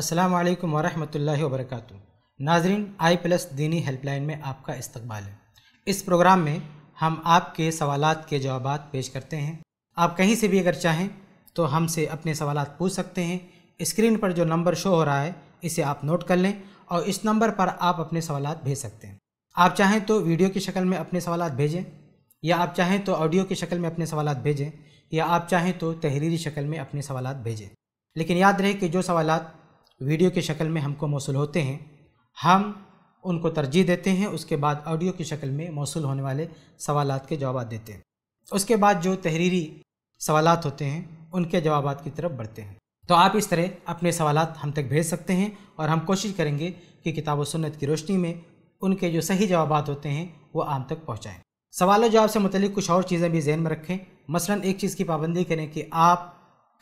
अस्सलामु अलैकुम वरहमतुल्लाहि वबरकातुहू। नाजरीन, आई प्लस दीनी हेल्पलाइन में आपका इस्तकबाल है। इस प्रोग्राम में हम आपके सवालात के जवाबात पेश करते हैं। आप कहीं से भी अगर चाहें तो हमसे अपने सवालात पूछ सकते हैं। स्क्रीन पर जो नंबर शो हो रहा है इसे आप नोट कर लें और इस नंबर पर आप अपने सवालात भेज सकते हैं। आप चाहें तो वीडियो की शक्ल में अपने सवालात भेजें, या आप चाहें तो ऑडियो की शक्ल में अपने सवालात भेजें, या आप चाहें तो तहरीरी शक्ल में अपने सवालात भेजें। लेकिन याद रहे कि जो सवालात वीडियो की शक्ल में हमको मौसूल होते हैं हम उनको तरजीह देते हैं, उसके बाद ऑडियो की शक्ल में मौसूल होने वाले सवालात के जवाब देते हैं। उसके बाद जो तहरीरी सवालात होते हैं उनके जवाबात की तरफ बढ़ते हैं। तो आप इस तरह अपने सवालात हम तक भेज सकते हैं और हम कोशिश करेंगे कि किताब व सुन्नत की रोशनी में उनके जो सही जवाबात होते हैं वो आप तक पहुँचाएँ। सवाल व जवाब से मुतलिक कुछ और चीज़ें भी जहन में रखें। मसलन एक चीज़ की पाबंदी करें कि आप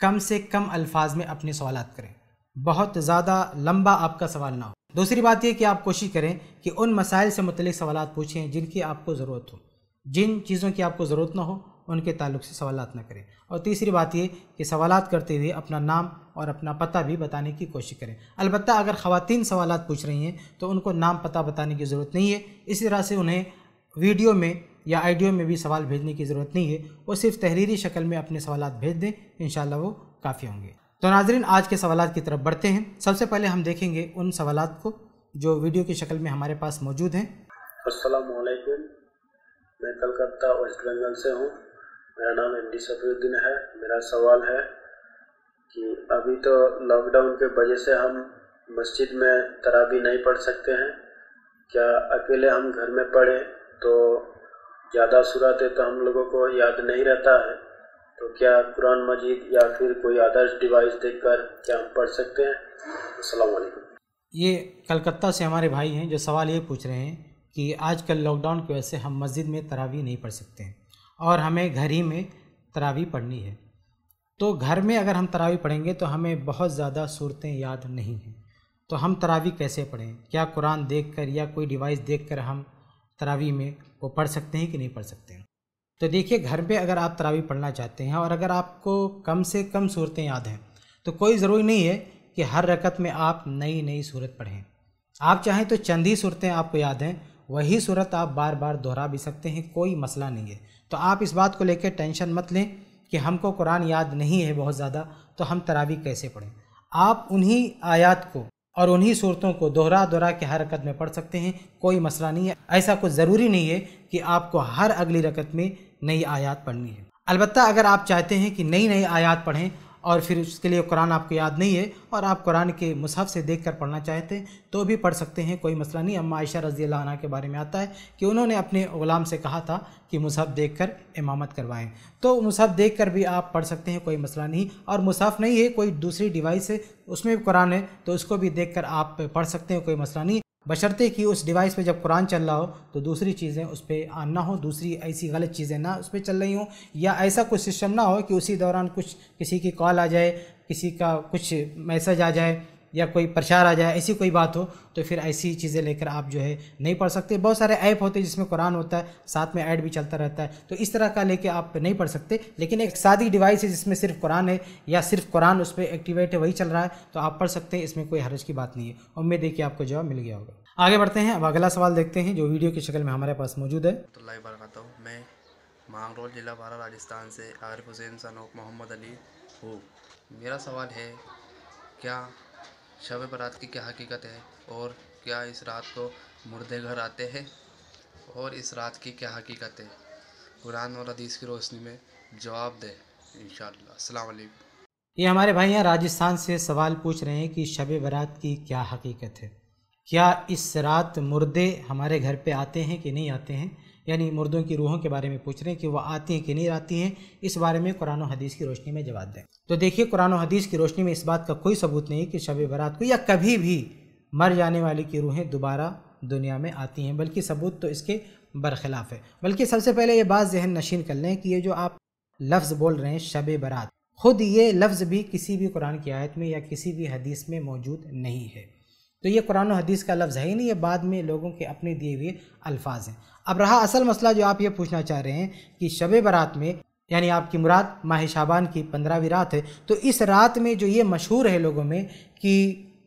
कम से कम अल्फाज में अपने सवालात करें, बहुत ज़्यादा लंबा आपका सवाल ना हो। दूसरी बात यह कि आप कोशिश करें कि उन मसाइल से मुतलिक सवालात पूछें जिनकी आपको ज़रूरत हो, जिन चीज़ों की आपको ज़रूरत ना हो उनके ताल्लुक से सवालात ना करें। और तीसरी बात यह कि सवालात करते हुए अपना नाम और अपना पता भी बताने की कोशिश करें। अलबत्ता अगर ख़वातीन सवालात पूछ रही हैं तो उनको नाम पता बताने की ज़रूरत नहीं है। इसी तरह से उन्हें वीडियो में या ऑडियो में भी सवाल भेजने की ज़रूरत नहीं है, वो सिर्फ तहरीरी शक्ल में अपने सवालात भेज दें, इंशाल्लाह वो काफ़ी होंगे। तो नाजरीन, आज के सवालात की तरफ बढ़ते हैं। सबसे पहले हम देखेंगे उन सवालात को जो वीडियो की शक्ल में हमारे पास मौजूद हैं। अस्सलामु अलैकुम, मैं कलकत्ता वेस्ट बंगाल से हूँ। मेरा नाम एम डी सफीउद्दीन है। मेरा सवाल है कि अभी तो लॉकडाउन के वजह से हम मस्जिद में तरावी नहीं पढ़ सकते हैं, क्या अकेले हम घर में पढ़ें तो ज़्यादा सूरतें तो हम लोगों को याद नहीं रहता है, तो क्या कुरान मजीद या फिर कोई आदर्श डिवाइस देखकर क्या हम पढ़ सकते हैं? अस्सलाम वालेकुम। ये कलकत्ता से हमारे भाई हैं जो सवाल ये पूछ रहे हैं कि आजकल लॉकडाउन की वजह से हम मस्जिद में तरावी नहीं पढ़ सकते हैं और हमें घर ही में तरावी पढ़नी है, तो घर में अगर हम तरावी पढ़ेंगे तो हमें बहुत ज़्यादा सूरतें याद नहीं हैं, तो हम तरावी कैसे पढ़ें? क्या कुरान देख कर या कोई डिवाइस देख कर हम तरावी में वो पढ़ सकते हैं कि नहीं पढ़ सकते हैं? तो देखिए, घर पे अगर आप तरावी पढ़ना चाहते हैं और अगर आपको कम से कम सूरतें याद हैं तो कोई ज़रूरी नहीं है कि हर रकत में आप नई नई सूरत पढ़ें। आप चाहें तो चंद ही सूरतें आपको याद हैं, वही सूरत आप बार बार दोहरा भी सकते हैं, कोई मसला नहीं है। तो आप इस बात को लेकर टेंशन मत लें कि हमको कुरान याद नहीं है बहुत ज़्यादा तो हम तरावी कैसे पढ़ें। आप उन्हीं आयात को और उन्हीं सूरतों को दोहरा दोहरा के हर रकत में पढ़ सकते हैं, कोई मसला नहीं है। ऐसा कुछ ज़रूरी नहीं है कि आपको हर अगली रकत में नई आयत पढ़नी है। अलबत्ता अगर आप चाहते हैं कि नई नई आयत पढ़ें और फिर उसके लिए कुरान आपको याद नहीं है और आप कुरान के मुसहफ़ से देखकर पढ़ना चाहते हैं तो भी पढ़ सकते हैं, कोई मसला नहीं। अम्मा आयशा रज़ी अल्लाह अन्हा के बारे में आता है कि उन्होंने अपने ग़ुलाम से कहा था कि मुसहफ़ देखकर इमामत करवाएं, तो मुसहफ़ देखकर भी आप पढ़ सकते हैं, कोई मसला नहीं। और मुसहफ़ नहीं है, कोई दूसरी डिवाइस है, उसमें भी कुरान है, तो उसको भी देख कर आप पढ़ सकते हैं, कोई मसला नहीं, बशर्ते कि उस डिवाइस पे जब कुरान चल रहा हो तो दूसरी चीज़ें उस पर आन ना हो, दूसरी ऐसी गलत चीज़ें ना उस पर चल रही हों, या ऐसा कुछ सिस्टम ना हो कि उसी दौरान कुछ किसी की कॉल आ जाए, किसी का कुछ मैसेज आ जाए या कोई प्रचार आ जाए, ऐसी कोई बात हो तो फिर ऐसी चीज़ें लेकर आप जो है नहीं पढ़ सकते। बहुत सारे ऐप होते हैं जिसमें कुरान होता है, साथ में ऐड भी चलता रहता है, तो इस तरह का लेके आप नहीं पढ़ सकते। लेकिन एक सादी डिवाइस है जिसमें सिर्फ कुरान है या सिर्फ कुरान उस पर एक्टिवेट है, वही चल रहा है, तो आप पढ़ सकते हैं, इसमें कोई हर्ज की बात नहीं है। उम्मीद है कि आपको जवाब मिल गया होगा। आगे बढ़ते हैं, अब अगला सवाल देखते हैं जो वीडियो की शक्ल में हमारे पास मौजूद है। मैं मांगरोल जिला बारा राजस्थान से आरिफ हुसैन सनोक मोहम्मद अली हूँ। मेरा सवाल है, क्या शब बरात की क्या हकीकत है और क्या इस रात को मुर्दे घर आते हैं और इस रात की क्या हकीकत है? कुरान और हदीस की रोशनी में जवाब दे, इंशाअल्लाह। अस्सलाम वालेकुम। ये हमारे भाई यहाँ राजस्थान से सवाल पूछ रहे हैं कि शब बरात की क्या हकीकत है, क्या इस रात मुर्दे हमारे घर पे आते हैं कि नहीं आते हैं, यानी मुर्दों की रूहों के बारे में पूछ रहे हैं कि वह आती हैं कि नहीं आती हैं, इस बारे में कुरान और हदीस की रोशनी में जवाब दें। तो देखिए, कुरान और हदीस की रोशनी में इस बात का कोई सबूत नहीं कि शब बरात को या कभी भी मर जाने वाले की रूहें दोबारा दुनिया में आती हैं, बल्कि सबूत तो इसके बरखिलाफ है। बल्कि सबसे पहले ये बात जहन नशीन कर लें कि ये जो आप लफ्ज़ बोल रहे हैं शब बरात, खुद ये लफ्ज़ भी किसी भी कुरान की आयत में या किसी भी हदीस में मौजूद नहीं है, तो ये कुरान और हदीस का लफ्ज़ है ही नहीं, ये बाद में लोगों के अपने दिए हुए अल्फाज हैं। अब रहा असल मसला जो आप ये पूछना चाह रहे हैं कि शब बरात में, यानी आपकी मुराद माह शाबान की 15वीं रात है, तो इस रात में जो ये मशहूर है लोगों में कि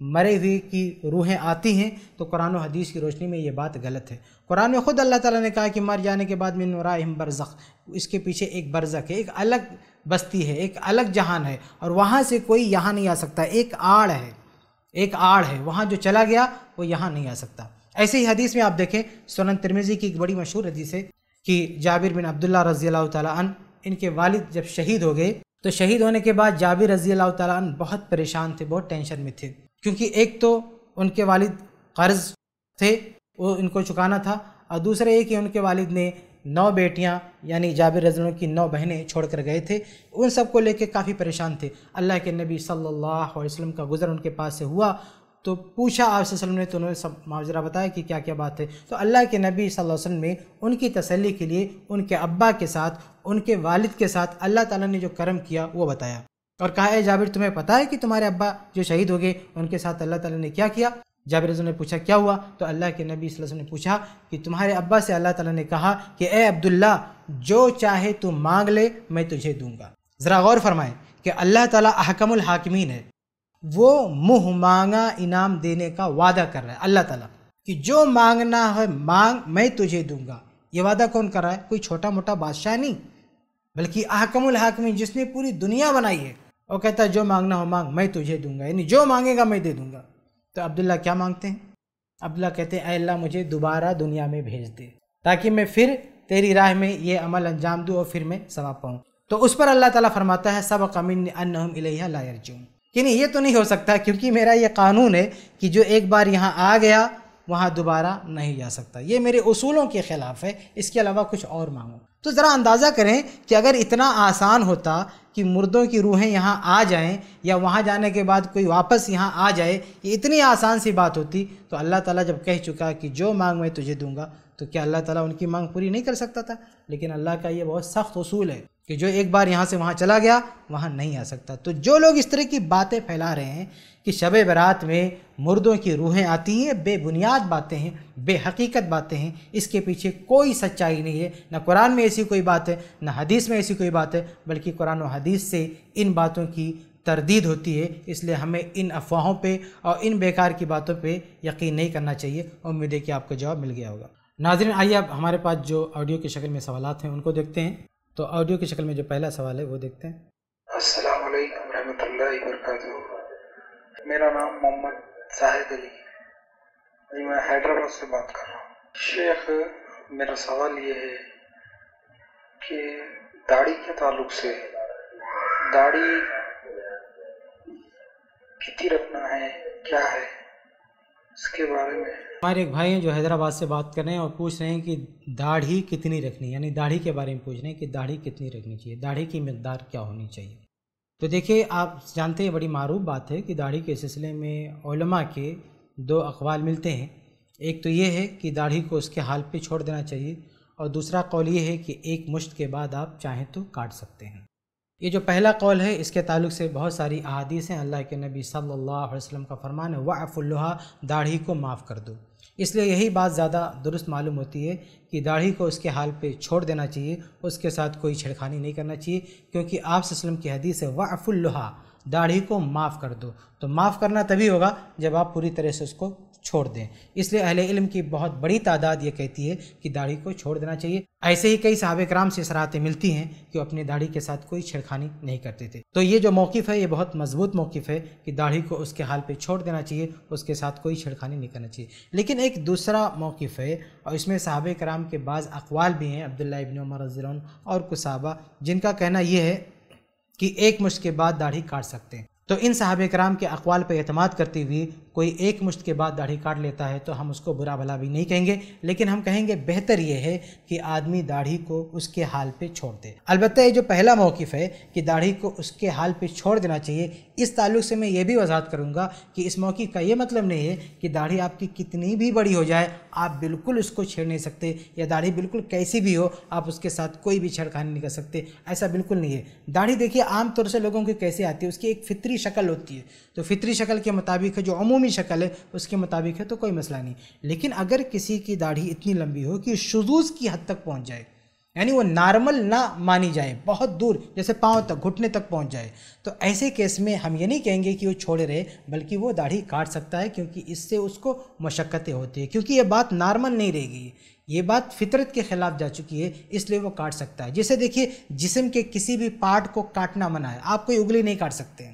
मरे हुए की रूहें आती हैं, तो कुरान और हदीस की रोशनी में ये बात गलत है। कुरान में ख़ुद अल्लाह ताला ने कहा कि मर जाने के बाद मिन वराइहिम बरज़ख, इसके पीछे एक बरज़ख है, एक अलग बस्ती है, एक अलग जहान है, और वहाँ से कोई यहाँ नहीं आ सकता, एक आड़ है, एक आड़ है, वहाँ जो चला गया वो यहाँ नहीं आ सकता। ऐसे ही हदीस में आप देखें, सुनन तिर्मिज़ी की एक बड़ी मशहूर हदीस है कि जाबिर बिन अब्दुल्ला रज़ी अल्लाह ताला अन्हु, इनके वालिद जब शहीद हो गए तो शहीद होने के बाद जाबिर रज़ी अल्लाह ताला अन्हु बहुत परेशान थे, बहुत टेंशन में थे, क्योंकि एक तो उनके वालिद कर्ज थे, वो इनको चुकाना था, और दूसरा ये कि उनके वालिद ने 9 बेटियां यानी जाबिर रज़ी की 9 बहनें छोड़कर गए थे, उन सब को लेकर काफ़ी परेशान थे। अल्लाह के नबी सल्लल्लाहु अलैहि वसल्लम का गुज़र उनके पास से हुआ तो पूछा आप वसल्लम ने, तो उन्होंने सब माजरा बताया कि क्या क्या बात है। तो अल्लाह के नबी सल्लल्लाहु अलैहि वसल्लम ने उनकी तसल्ली के लिए उनके अब्बा के साथ, उनके वालिद के साथ अल्लाह ताला ने जो करम किया वो बताया, और कहा है जाबिर तुम्हें पता है कि तुम्हारे अब्बा जो शहीद हो गए उनके साथ अल्लाह ताला ने क्या किया। जाबिर रज़ी ने पूछा क्या हुआ, तो अल्लाह के नबी सल्लल्लाहु अलैहि वसल्लम ने पूछा कि तुम्हारे अब्बा से अल्लाह ताला ने कहा कि ए अब्दुल्ला जो चाहे तू मांग ले मैं तुझे दूंगा। ज़रा गौर फरमाएं कि अल्लाह ताला अहकमुल हाकिमीन है, वो मुँह मांगा इनाम देने का वादा कर रहा है अल्लाह ताला कि जो मांगना है मांग मैं तुझे दूंगा। ये वादा कौन कर रहा है, कोई छोटा मोटा बादशाह नहीं, बल्कि अहकमुल हाकिमीन जिसने पूरी दुनिया बनाई है, और कहता है जो मांगना हो मांग मैं तुझे दूंगा, यानी जो मांगेगा मैं दे दूंगा। तो अब्दुल्ला क्या मांगते हैं, अब्दुल्ला कहते हैं अल्लाह मुझे दोबारा दुनिया में भेज दे ताकि मैं फिर तेरी राह में ये अमल अंजाम दूँ और फिर मैं सवाब पाऊँ। तो उस पर अल्लाह ताला फरमाता है सबक़ मिन्नी अन्नहुम इलैहा ला यरजऊन, यानी ये तो नहीं हो सकता क्योंकि मेरा ये कानून है कि जो एक बार यहाँ आ गया वहाँ दोबारा नहीं जा सकता, ये मेरे उसूलों के ख़िलाफ़ है, इसके अलावा कुछ और मांगो। तो ज़रा अंदाज़ा करें कि अगर इतना आसान होता कि मुर्दों की रूहें यहाँ आ जाएं या वहाँ जाने के बाद कोई वापस यहाँ आ जाए, ये इतनी आसान सी बात होती, तो अल्लाह ताला जब कह चुका कि जो मांग मैं तुझे दूंगा, तो क्या अल्लाह ताला उनकी मांग पूरी नहीं कर सकता था? लेकिन अल्लाह का ये बहुत सख्त उसूल है कि जो एक बार यहाँ से वहाँ चला गया वहाँ नहीं आ सकता। तो जो लोग इस तरह की बातें फैला रहे हैं कि शबे बरात में मुर्दों की रूहें आती हैं, बेबुनियाद बातें हैं, बेहकीकत बातें हैं, इसके पीछे कोई सच्चाई नहीं है। ना कुरान में ऐसी कोई बात है, ना हदीस में ऐसी कोई बात है, बल्कि कुरान और हदीस से इन बातों की तरदीद होती है। इसलिए हमें इन अफवाहों पर और इन बेकार की बातों पर यकीन नहीं करना चाहिए। उम्मीद है कि आपको जवाब मिल गया होगा। नाज़रीन, आइए अब हमारे पास जो ऑडियो की शक्ल में सवालात हैं उनको देखते हैं। तो ऑडियो की शक्ल में जो पहला सवाल है वो देखते हैं। अस्सलाम वालेकुम रहमतुल्लाहि व बरकातहू, मेरा नाम मोहम्मद जाहिद अली है, मैं हैदराबाद से बात कर रहा हूँ। शेख, मेरा सवाल ये है कि दाढ़ी के ताल्लुक से दाढ़ी कितनी रखना है, क्या है इसके बारे में। हमारे एक भाई हैं जो हैदराबाद से बात कर रहे हैं और पूछ रहे हैं कि दाढ़ी कितनी रखनी, यानी दाढ़ी के बारे में पूछ रहे हैं कि दाढ़ी कितनी रखनी चाहिए, दाढ़ी की मकदार क्या होनी चाहिए। तो देखिए, आप जानते हैं बड़ी मारूफ बात है कि दाढ़ी के सिलसिले में उलमा के 2 अक़वाल मिलते हैं। एक तो ये है कि दाढ़ी को उसके हाल पर छोड़ देना चाहिए, और दूसरा कौल ये है कि एक मुश्त के बाद आप चाहें तो काट सकते हैं। ये जो पहला कौल है इसके ताल्लुक से बहुत सारी अहादीस हैं। अल्लाह के नबी सल्लल्लाहु अलैहि वसल्लम का फ़रमान है वाफ़ुल्लुहा, दाढ़ी को माफ़ कर दो। इसलिए यही बात ज़्यादा दुरुस्त मालूम होती है कि दाढ़ी को उसके हाल पे छोड़ देना चाहिए, उसके साथ कोई छेड़खानी नहीं करना चाहिए, क्योंकि आप वसल्लम की हदीस है वाफ़ुल्लुहा, दाढ़ी को माफ़ कर दो। तो माफ़ करना तभी होगा जब आप पूरी तरह से उसको छोड़ दें। इसलिए अहले इल्म की बहुत बड़ी तादाद ये कहती है कि दाढ़ी को छोड़ देना चाहिए। ऐसे ही कई सहाबे कराम से सराहतें मिलती हैं कि अपनी दाढ़ी के साथ कोई छेड़खानी नहीं करते थे। तो ये जो मौक़िफ़ है ये बहुत मजबूत मौक़िफ़ है कि दाढ़ी को उसके हाल पे छोड़ देना चाहिए, उसके साथ कोई छेड़खानी नहीं करना चाहिए। लेकिन एक दूसरा मौक़िफ़ है, और इसमें सहाबे कराम के बाज़ अक़वाल भी हैं, अब्दुल्लाह इब्न उमर रज़ियल्लाहु अन्हु और कुछ सहाबा, जिनका कहना यह है कि एक मुश्त के बाद दाढ़ी काट सकते हैं। तो इन सहाबे कराम के अक़वाल पर एतमाद करते हुए कोई एक मुश्त के बाद दाढ़ी काट लेता है तो हम उसको बुरा भला भी नहीं कहेंगे, लेकिन हम कहेंगे बेहतर ये है कि आदमी दाढ़ी को उसके हाल पे छोड़ दे। अलबत्ता ये जो पहला मौक़िफ़ है कि दाढ़ी को उसके हाल पे छोड़ देना चाहिए, इस ताल्लुक़ से मैं ये भी वजाहत करूँगा कि इस मौक़िफ़ का ये मतलब नहीं है कि दाढ़ी आपकी कितनी भी बड़ी हो जाए आप बिल्कुल उसको छेड़ नहीं सकते, या दाढ़ी बिल्कुल कैसी भी हो आप उसके साथ कोई भी छेड़खानी नहीं कर सकते, ऐसा बिल्कुल नहीं है। दाढ़ी देखिए आमतौर से लोगों की कैसे आती है, उसकी एक फ़ितरी शक्ल होती है, तो फ़ितरी शक्ल के मुताबिक है, जो अमूमी शक्ल है उसके मुताबिक है, तो कोई मसला नहीं। लेकिन अगर किसी की दाढ़ी इतनी लंबी हो कि शुजूज़ की हद तक पहुंच जाए, यानी वो नॉर्मल ना मानी जाए, बहुत दूर जैसे पाँव तक घुटने तक पहुंच जाए, तो ऐसे केस में हम ये नहीं कहेंगे कि वो छोड़े रहे, बल्कि वो दाढ़ी काट सकता है, क्योंकि इससे उसको मशक्क़तें होती है, क्योंकि ये बात नॉर्मल नहीं रहेगी, ये बात फितरत के ख़िलाफ़ जा चुकी है, इसलिए वो काट सकता है। जैसे देखिए जिस्म के किसी भी पार्ट को काटना मना है, आप कोई उंगली नहीं काट सकते,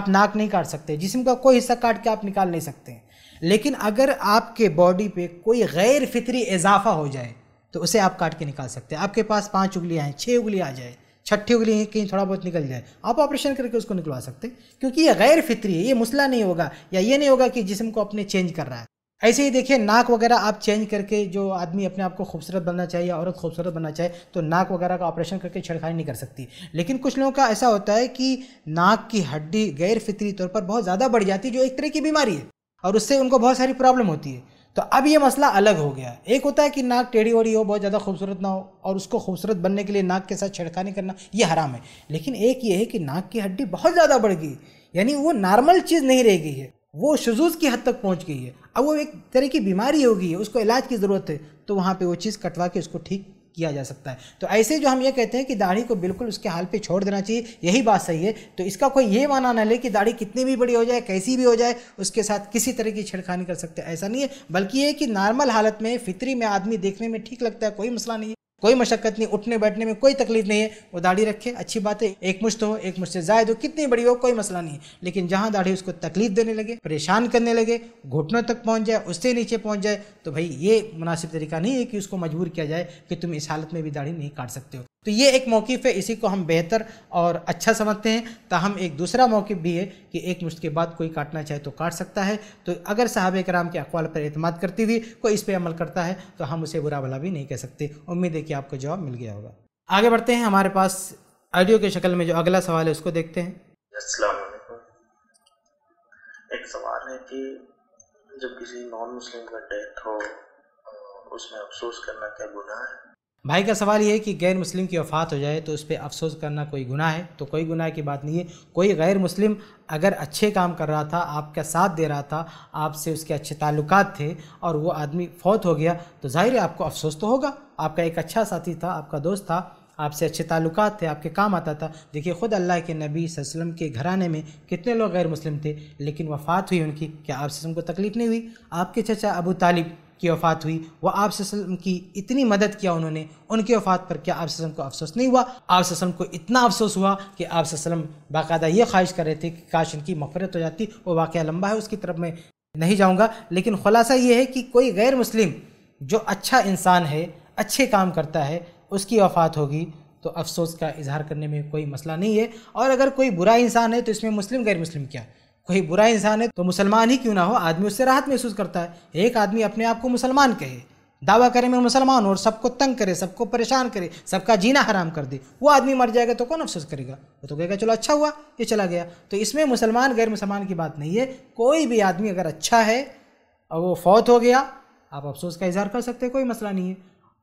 आप नाक नहीं काट सकते, जिस्म का कोई हिस्सा काट के आप निकाल नहीं सकते, लेकिन अगर आपके बॉडी पे कोई गैर फितरी इजाफा हो जाए तो उसे आप काट के निकाल सकते हैं। आपके पास 5 उंगलियां हैं, 6 उंगलियां आ जाए, छठी उंगली कहीं थोड़ा बहुत निकल जाए, आप ऑपरेशन करके उसको निकलवा सकते हैं, क्योंकि ये गैर फितरी है, ये मसला नहीं होगा या ये नहीं होगा कि जिस्म को अपने चेंज कर रहा है। ऐसे ही देखिए नाक वगैरह आप चेंज करके, जो आदमी अपने आप को खूबसूरत बनना चाहे या औरत खूबसूरत बनना चाहे तो नाक वगैरह का ऑपरेशन करके छेड़खानी नहीं कर सकती, लेकिन कुछ लोगों का ऐसा होता है कि नाक की हड्डी गैर फितरी तौर पर बहुत ज़्यादा बढ़ जाती है, जो एक तरह की बीमारी है, और उससे उनको बहुत सारी प्रॉब्लम होती है। तो अब ये मसला अलग हो गया। एक होता है कि नाक टेढ़ी ओढ़ी हो, बहुत ज़्यादा खूबसूरत ना हो, और उसको खूबसूरत बनने के लिए नाक के साथ छेड़खानी करना ये हराम है, लेकिन एक ये है कि नाक की हड्डी बहुत ज़्यादा बढ़ गई, यानी वो नॉर्मल चीज़ नहीं रह गई है, वो शुजूज़ की हद तक पहुंच गई है, अब वो एक तरह की बीमारी हो गई है, उसको इलाज की ज़रूरत है, तो वहाँ पे वो चीज़ कटवा के उसको ठीक किया जा सकता है। तो ऐसे जो हम ये कहते हैं कि दाढ़ी को बिल्कुल उसके हाल पे छोड़ देना चाहिए, यही बात सही है। तो इसका कोई ये माना ना ले कि दाढ़ी कितनी भी बड़ी हो जाए, कैसी भी हो जाए, उसके साथ किसी तरह की छेड़खानी कर सकते हैं, ऐसा नहीं है, बल्कि ये कि नॉर्मल हालत में फितरी में आदमी देखने में ठीक लगता है, कोई मसला नहीं है, कोई मशक्क़त नहीं, उठने बैठने में कोई तकलीफ नहीं है, वो दाढ़ी रखे, अच्छी बात है, एक मुश्त हो, एक मुश्त से ज़ायद हो, कितनी बड़ी हो, कोई मसला नहीं है। लेकिन जहाँ दाढ़ी उसको तकलीफ देने लगे, परेशान करने लगे, घुटनों तक पहुँच जाए, उससे नीचे पहुँच जाए, तो भाई ये मुनासिब तरीका नहीं है कि उसको मजबूर किया जाए कि तुम इस हालत में भी दाढ़ी नहीं काट सकते हो। तो ये एक मौक़िफ़ है, इसी को हम बेहतर और अच्छा समझते हैं। ताहम एक दूसरा मौक़िफ़ भी है कि एक मुश्त के बाद कोई काटना चाहे तो काट सकता है, तो अगर साहबे कराम के अक़वाल पर एतमाद करते हुए कोई इस पर अमल करता है तो हम उसे बुरा भला भी नहीं कह सकते। उम्मीद है कि आपको जवाब मिल गया होगा। आगे बढ़ते हैं, हमारे पास ऑडियो की शक्ल में जो अगला सवाल है उसको देखते हैं। अस्सलाम वालेकुम, एक सवाल है कि जब किसी नॉन मुस्लिम का डेथ हो उसमें अफसोस करना क्या गुनाह है? भाई का सवाल यह है कि गैर मुस्लिम की वफ़ात हो जाए तो उस पर अफसोस करना कोई गुनाह है? तो कोई गुनाह की बात नहीं है। कोई गैर मुस्लिम अगर अच्छे काम कर रहा था, आपका साथ दे रहा था, आपसे उसके अच्छे ताल्लुकात थे और वो आदमी फौत हो गया तो ज़ाहिर है आपको अफसोस तो होगा। आपका एक अच्छा साथी था, आपका दोस्त था, आपसे अच्छे ताल्लुकात थे, आपके काम आता था। देखिए ख़ुद अल्लाह के नबी सल्लल्लाहु अलैहि वसल्लम के घराने में कितने लोग गैर मुस्लिम थे, लेकिन वफ़ात हुई उनकी, क्या आपसे उनको तकलीफ़ नहीं हुई? आपके चाचा अबू तालिब की वफ़ात हुई, वह आप सल्लम की इतनी मदद किया उन्होंने, उनकी वफ़ात पर क्या आप सल्लम को अफसोस नहीं हुआ? आप सल्लम को इतना अफसोस हुआ कि आप सल्लम बाकायदा ये ख्वाहिश कर रहे थे कि काश इनकी मफ़रत हो जाती। वो वाक़या लंबा है, उसकी तरफ मैं नहीं जाऊँगा, लेकिन ख़ुलासा ये है कि कोई गैर मुस्लिम जो अच्छा इंसान है, अच्छे काम करता है, उसकी वफ़ात होगी तो अफसोस का इजहार करने में कोई मसला नहीं है। और अगर कोई बुरा इंसान है तो इसमें मुस्लिम गैर मुस्लिम क्या, कोई बुरा इंसान है तो मुसलमान ही क्यों ना हो, आदमी उससे राहत महसूस करता है। एक आदमी अपने आप को मुसलमान कहे, दावा करे मैं मुसलमान हूँ और सबको तंग करे, सबको परेशान करे, सबका जीना हराम कर दे, वो आदमी मर जाएगा तो कौन अफसोस करेगा? वो तो कहेगा चलो अच्छा हुआ ये चला गया। तो इसमें मुसलमान गैर मुसलमान की बात नहीं है। कोई भी आदमी अगर अच्छा है और वो फौत हो गया, आप अफसोस का इजहार कर सकते, कोई मसला नहीं है।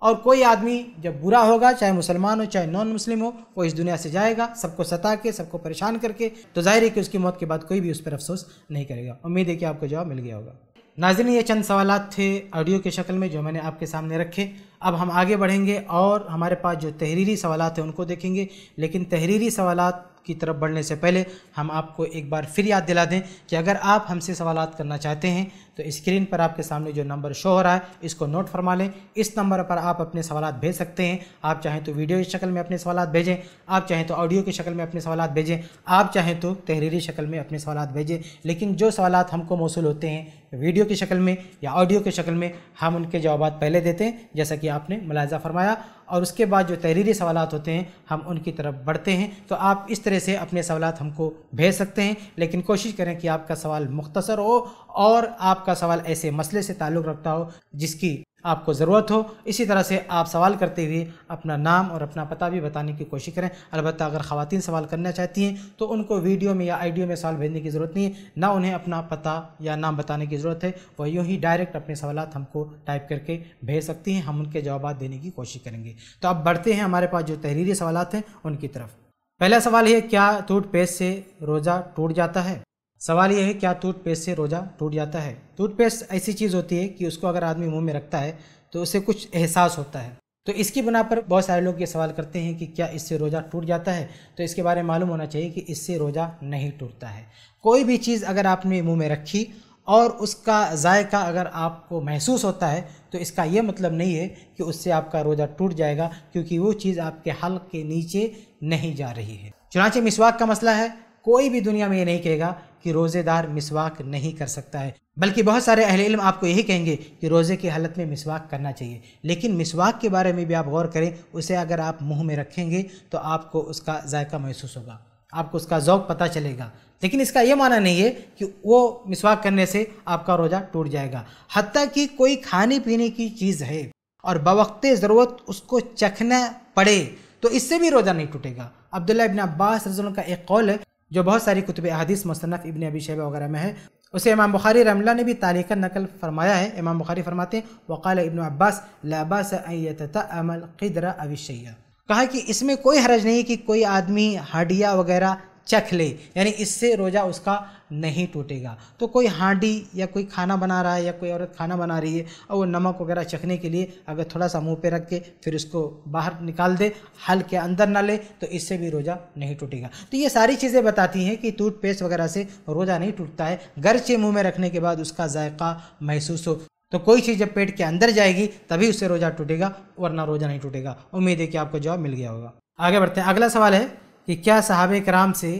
और कोई आदमी जब बुरा होगा, चाहे मुसलमान हो चाहे नॉन मुस्लिम हो, वो इस दुनिया से जाएगा सबको सता के, सबको परेशान करके, तो जाहिर है कि उसकी मौत के बाद कोई भी उस पर अफसोस नहीं करेगा। उम्मीद है कि आपको जवाब मिल गया होगा। नाज़रीन, ये चंद सवालात थे ऑडियो की शक्ल में जो मैंने आपके सामने रखे। अब हम आगे बढ़ेंगे और हमारे पास जो तहरीरी सवालात हैं उनको देखेंगे, लेकिन तहरीरी सवालात की तरफ बढ़ने से पहले हम आपको एक बार फिर याद दिला दें कि अगर आप हमसे सवालात करना चाहते हैं तो स्क्रीन पर आपके सामने जो नंबर शो हो रहा है इसको नोट फरमा लें। इस नंबर पर आप अपने सवालात भेज सकते हैं। आप चाहें तो वीडियो की शक्ल में अपने सवालात भेजें, आप चाहें तो ऑडियो की शक्ल में अपने सवालात भेजें, आप चाहें तो तहरीरी शक्ल में अपने सवालात भेजें, लेकिन जो सवालात हमको मौसूल होते हैं वीडियो की शक्ल में या ऑडियो की शक्ल में हम उनके जवाब पहले देते हैं, जैसा कि आपने मुलाहिज़ा फरमाया, और उसके बाद जो तहरीरी सवालात होते हैं हम उनकी तरफ बढ़ते हैं। तो आप इस तरह से अपने सवालात हमको भेज सकते हैं, लेकिन कोशिश करें कि आपका सवाल मुख्तसर हो और आपका सवाल ऐसे मसले से ताल्लुक़ रखता हो जिसकी आपको ज़रूरत हो। इसी तरह से आप सवाल करते हुए अपना नाम और अपना पता भी बताने की कोशिश करें। अलबत्ता अगर ख़वातीन सवाल करना चाहती हैं तो उनको वीडियो में या ऑडियो में सवाल भेजने की ज़रूरत नहीं है, ना उन्हें अपना पता या नाम बताने की ज़रूरत है। वह यूँ ही डायरेक्ट अपने सवालात हमको टाइप करके भेज सकती हैं, हम उनके जवाब देने की कोशिश करेंगे। तो अब बढ़ते हैं हमारे पास जो तहरीरी सवालात हैं उनकी तरफ। पहला सवाल है, क्या टूथपेस्ट से रोज़ा टूट जाता है? सवाल यह है, क्या टूथपेस्ट से रोज़ा टूट जाता है? टूथपेस्ट ऐसी चीज़ होती है कि उसको अगर आदमी मुंह में रखता है तो उसे कुछ एहसास होता है, तो इसकी बिना पर बहुत सारे लोग ये सवाल करते हैं कि क्या इससे रोज़ा टूट जाता है। तो इसके बारे में मालूम होना चाहिए कि इससे रोज़ा नहीं टूटता है। कोई भी चीज़ अगर आपने मुंह में रखी और उसका जायका अगर आपको महसूस होता है तो इसका ये मतलब नहीं है कि उससे आपका रोज़ा टूट जाएगा, क्योंकि वो चीज़ आपके हल्क के नीचे नहीं जा रही है। चुनांचे मिसवाक का मसला है, कोई भी दुनिया में ये नहीं कहेगा कि रोज़ेदार मिसवाक नहीं कर सकता है, बल्कि बहुत सारे अहले इल्म आपको यही कहेंगे कि रोज़े की हालत में मिसवाक करना चाहिए। लेकिन मिसवाक के बारे में भी आप गौर करें, उसे अगर आप मुंह में रखेंगे तो आपको उसका जायका महसूस होगा, आपको उसका ज़ौक़ पता चलेगा, लेकिन इसका यह माना नहीं है कि वो मिसवाक करने से आपका रोज़ा टूट जाएगा। हत्ता कि कोई खाने पीने की चीज़ है और बवक़्ते ज़रूरत उसको चखना पड़े तो इससे भी रोज़ा नहीं टूटेगा। अब्दुल्लाह इब्न अब्बास रज़ियल्लाहु अन्हु का एक कौल है जो बहुत सारी कुतुब हदीस मुसन्नफ़ इब्न अबी शैबा वगैरह में है, उसे इमाम बुखारी रहमतुल्लाह ने भी तारीख़न नकल फरमाया है। इमाम बुखारी फरमाते हैं वक़ाल इब्न अब्बास ला बास अन यततअमल क़िद्रा अव शैया, कहा कि इसमें कोई हरज नहीं कि कोई आदमी हडिया वगैरह चख ले, यानी इससे रोज़ा उसका नहीं टूटेगा। तो कोई हांडी या कोई खाना बना रहा है या कोई औरत खाना बना रही है और वो नमक वगैरह चखने के लिए अगर थोड़ा सा मुंह पे रख के फिर उसको बाहर निकाल दे, हल के अंदर ना ले, तो इससे भी रोज़ा नहीं टूटेगा। तो ये सारी चीज़ें बताती हैं कि टूथपेस्ट वगैरह से रोज़ा नहीं टूटता है, गरचे मुँह में रखने के बाद उसका जायका महसूस हो। तो कोई चीज़ जब पेट के अंदर जाएगी तभी उससे रोज़ा टूटेगा, वरना रोज़ा नहीं टूटेगा। उम्मीद है कि आपको जवाब मिल गया होगा। आगे बढ़ते हैं। अगला सवाल है कि क्या सहाबे कराम से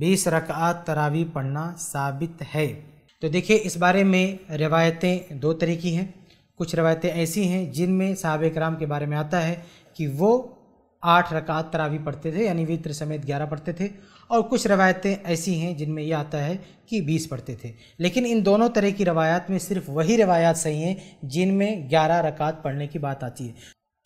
20 रकात तरावी पढ़ना साबित है। तो देखिए, इस बारे में रिवायतें दो तरह की हैं। कुछ रिवायतें ऐसी हैं जिनमें सहाबे कराम के बारे में आता है कि वो 8 रकात तरावी पढ़ते थे, यानी वित्र समेत 11 पढ़ते थे, और कुछ रवायतें ऐसी हैं जिनमें यह आता है कि 20 पढ़ते थे। लेकिन इन दोनों तरह की रवायात में सिर्फ वही रवायात सही हैं जिनमें 11 रकात पढ़ने की बात आती है।